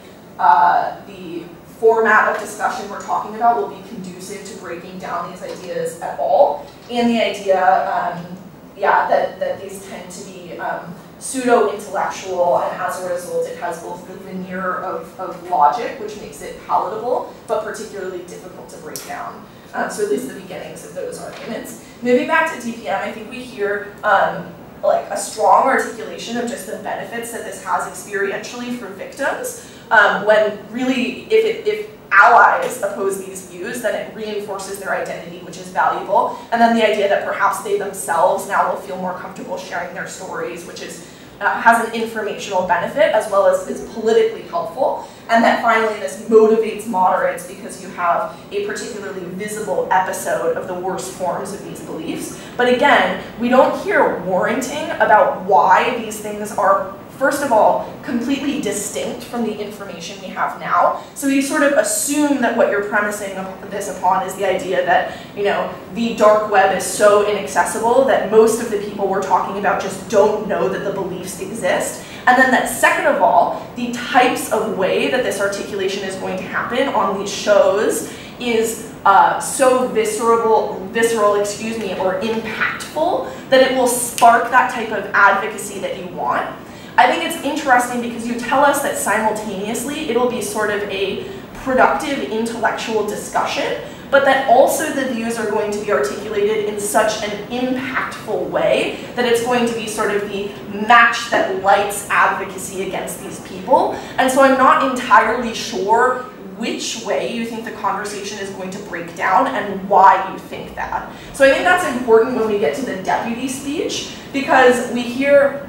uh, the format of discussion we're talking about will be conducive to breaking down these ideas at all, and the idea, um, yeah, that, that these tend to be um, pseudo-intellectual, and as a result it has both the veneer of, of logic, which makes it palatable, but particularly difficult to break down. Um, so at least the beginnings of those arguments. Moving back to D P M, I think we hear um, like a strong articulation of just the benefits that this has experientially for victims, um, when really, if, it, if allies oppose these views, then it reinforces their identity, which is valuable, and then the idea that perhaps they themselves now will feel more comfortable sharing their stories, which is, uh, has an informational benefit, as well as is politically helpful, and that finally this motivates moderates because you have a particularly visible episode of the worst forms of these beliefs. But again, we don't hear warranting about why these things are, first of all, completely distinct from the information we have now. So you sort of assume that what you're premising this upon is the idea that, you know, the dark web is so inaccessible that most of the people we're talking about just don't know that the beliefs exist. And then that, second of all, the types of way that this articulation is going to happen on these shows is uh, so visceral, visceral, excuse me, or impactful that it will spark that type of advocacy that you want. I think it's interesting because you tell us that simultaneously it'll be sort of a productive intellectual discussion, but that also the views are going to be articulated in such an impactful way that it's going to be sort of the match that lights advocacy against these people. And so I'm not entirely sure which way you think the conversation is going to break down and why you think that. So I think that's important when we get to the deputy speech, because we hear,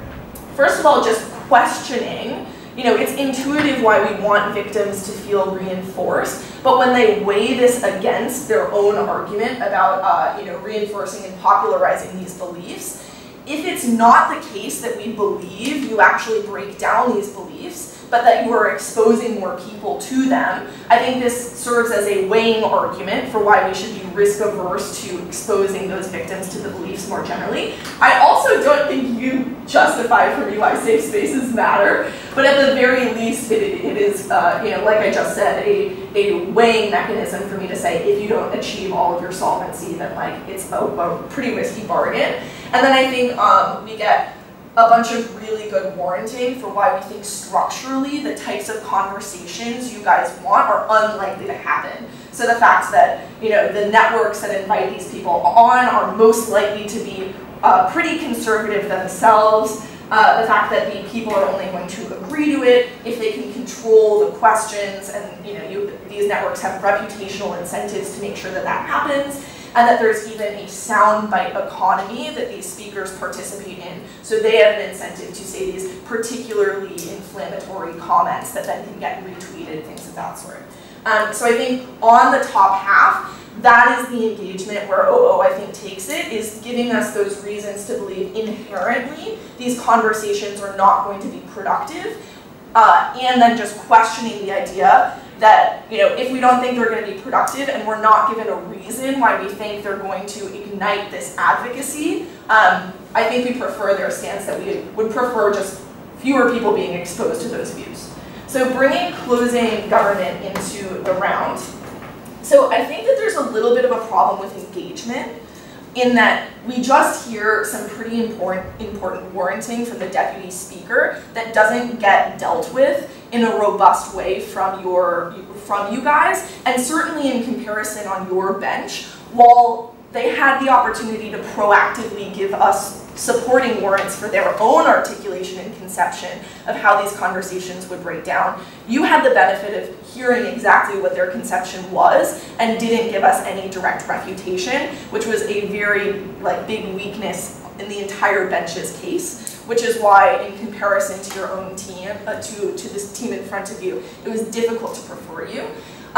first of all, just questioning. You know, it's intuitive why we want victims to feel reinforced, but when they weigh this against their own argument about, uh, you know, reinforcing and popularizing these beliefs, if it's not the case that we believe you actually break down these beliefs, but that you are exposing more people to them, I think this serves as a weighing argument for why we should be risk averse to exposing those victims to the beliefs more generally. I also don't think you justify for me why safe spaces matter, but at the very least it, it is, uh, you know, like I just said, a, a weighing mechanism for me to say if you don't achieve all of your solvency, then like it's a, a pretty risky bargain. And then I think um, we get a bunch of really good warranting for why we think structurally the types of conversations you guys want are unlikely to happen. So the fact that, you know, the networks that invite these people on are most likely to be uh, pretty conservative themselves. Uh, the fact that the people are only going to agree to it if they can control the questions, and you know, you, these networks have reputational incentives to make sure that that happens. And that there's even a soundbite economy that these speakers participate in. So they have an incentive to say these particularly inflammatory comments that then can get retweeted, things of that sort. Um, so I think on the top half, that is the engagement where O O, I think, takes it, is giving us those reasons to believe inherently these conversations are not going to be productive, uh, and then just questioning the idea that, you know, if we don't think they're going to be productive and we're not given a reason why we think they're going to ignite this advocacy, um, I think we prefer their stance that we would prefer just fewer people being exposed to those views. So bringing closing government into the round. So I think that there's a little bit of a problem with engagement in that we just hear some pretty important, important warranting from the deputy speaker that doesn't get dealt with in a robust way from, your, from you guys, and certainly in comparison on your bench, while they had the opportunity to proactively give us supporting warrants for their own articulation and conception of how these conversations would break down. You had the benefit of hearing exactly what their conception was and didn't give us any direct refutation, which was a very like big weakness in the entire bench's case, which is why in comparison to your own team, uh, to, to this team in front of you, it was difficult to prefer you.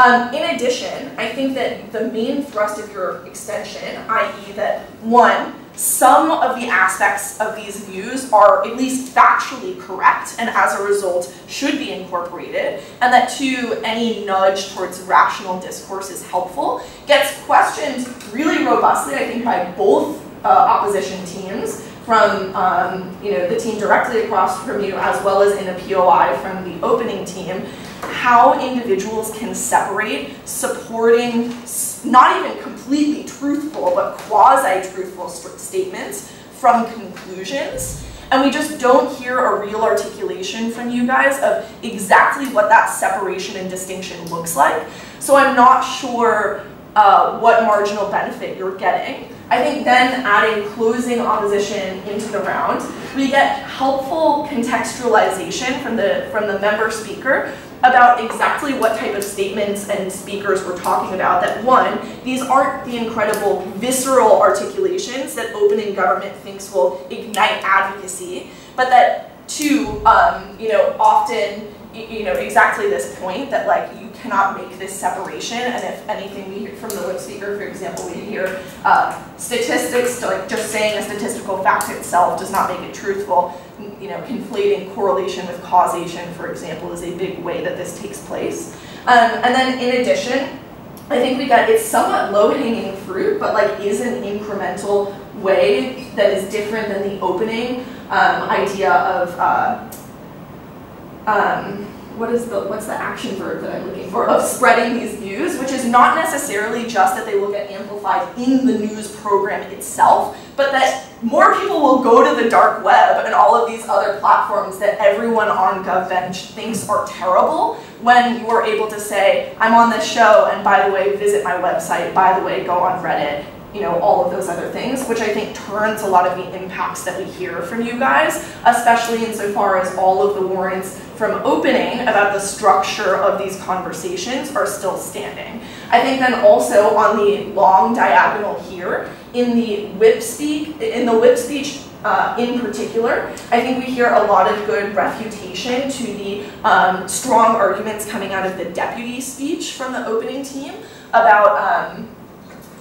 Um, in addition, I think that the main thrust of your extension, that is that one, some of the aspects of these views are at least factually correct and as a result should be incorporated, and that two, any nudge towards rational discourse is helpful, gets questioned really robustly, I think, by both uh, opposition teams, from um, you know, the team directly across from you as well as in a P O I from the opening team, how individuals can separate supporting, not even completely truthful, but quasi-truthful st statements from conclusions. And we just don't hear a real articulation from you guys of exactly what that separation and distinction looks like. So I'm not sure uh, what marginal benefit you're getting. I think then adding closing opposition into the round, we get helpful contextualization from the, from the member speaker about exactly what type of statements and speakers we're talking about, that one, these aren't the incredible visceral articulations that opening government thinks will ignite advocacy, but that two, um, you know, often, you know, exactly this point that like you cannot make this separation, and if anything we hear from the lip speaker, for example, we hear uh, statistics, so like just saying a statistical fact itself does not make it truthful. You know, conflating correlation with causation, for example, is a big way that this takes place. Um, and then in addition, I think we got, it's somewhat low-hanging fruit, but like is an incremental way that is different than the opening um, idea of uh, um, what is the, what's the action verb that I'm looking for, of spreading these views, which is not necessarily just that they will get amplified in the news program itself, but that more people will go to the dark web and all of these other platforms that everyone on GovBench thinks are terrible when you are able to say, I'm on this show, and by the way, visit my website, by the way, go on Reddit, you know, all of those other things, which I think turns a lot of the impacts that we hear from you guys, especially insofar as all of the warrants from opening about the structure of these conversations are still standing. I think then also on the long diagonal here, in the whip speak, in the whip speech uh, in particular, I think we hear a lot of good refutation to the um, strong arguments coming out of the deputy speech from the opening team about um,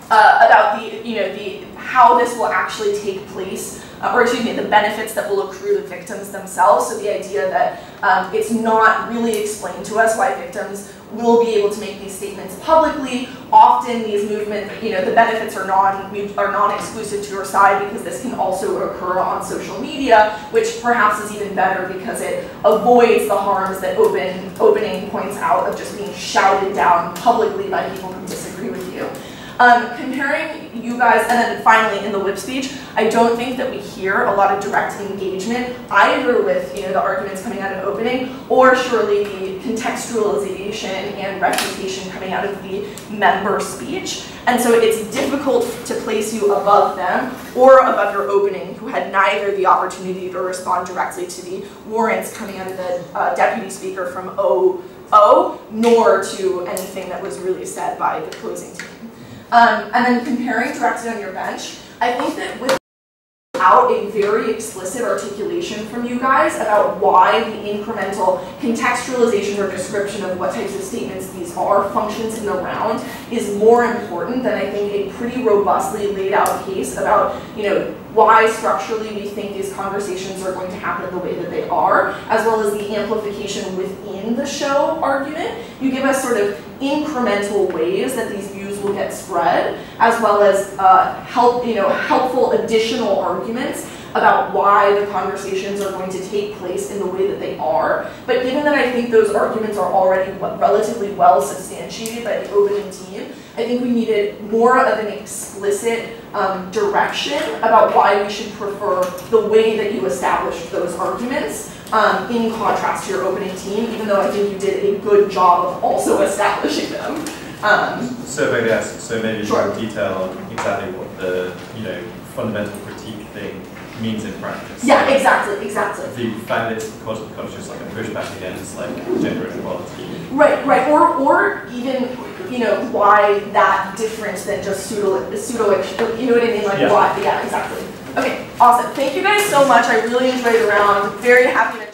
Uh, about the, you know, the, how this will actually take place, uh, or excuse me, the benefits that will accrue to victims themselves. So the idea that um, it's not really explained to us why victims will be able to make these statements publicly. Often these movements, you know, the benefits are non, are non-exclusive to your side because this can also occur on social media, which perhaps is even better because it avoids the harms that open, opening points out of just being shouted down publicly by people who disagree with you. Um, comparing you guys, and then finally in the whip speech, I don't think that we hear a lot of direct engagement either with, you know, the arguments coming out of opening or surely the contextualization and refutation coming out of the member speech. And so it's difficult to place you above them or above your opening, who had neither the opportunity to respond directly to the warrants coming out of the uh, deputy speaker from O O, nor to anything that was really said by the closing team. Um, and then comparing directly on your bench, I think that with out a very explicit articulation from you guys about why the incremental contextualization or description of what types of statements these are, functions in the round, is more important than I think a pretty robustly laid out case about, you know, why structurally we think these conversations are going to happen the way that they are, as well as the amplification within the show argument. You give us sort of incremental ways that these views will get spread, as well as uh, help, you know, helpful additional arguments about why the conversations are going to take place in the way that they are. But given that I think those arguments are already relatively well substantiated by the opening team, I think we needed more of an explicit um, direction about why we should prefer the way that you established those arguments, um, in contrast to your opening team, even though I think you did a good job of also establishing them. Um, so maybe ask, so maybe sure. more detail on exactly what the, you know, fundamental critique thing means in practice. Yeah, exactly, exactly. The fact that it's conscious, like a pushback against like gender inequality. Right, right, or or even, you know, why that difference than just pseudo pseudo you know what I mean? Like yeah. why yeah, exactly. Okay, awesome. Thank you guys so much. I really enjoyed the round. Very happy to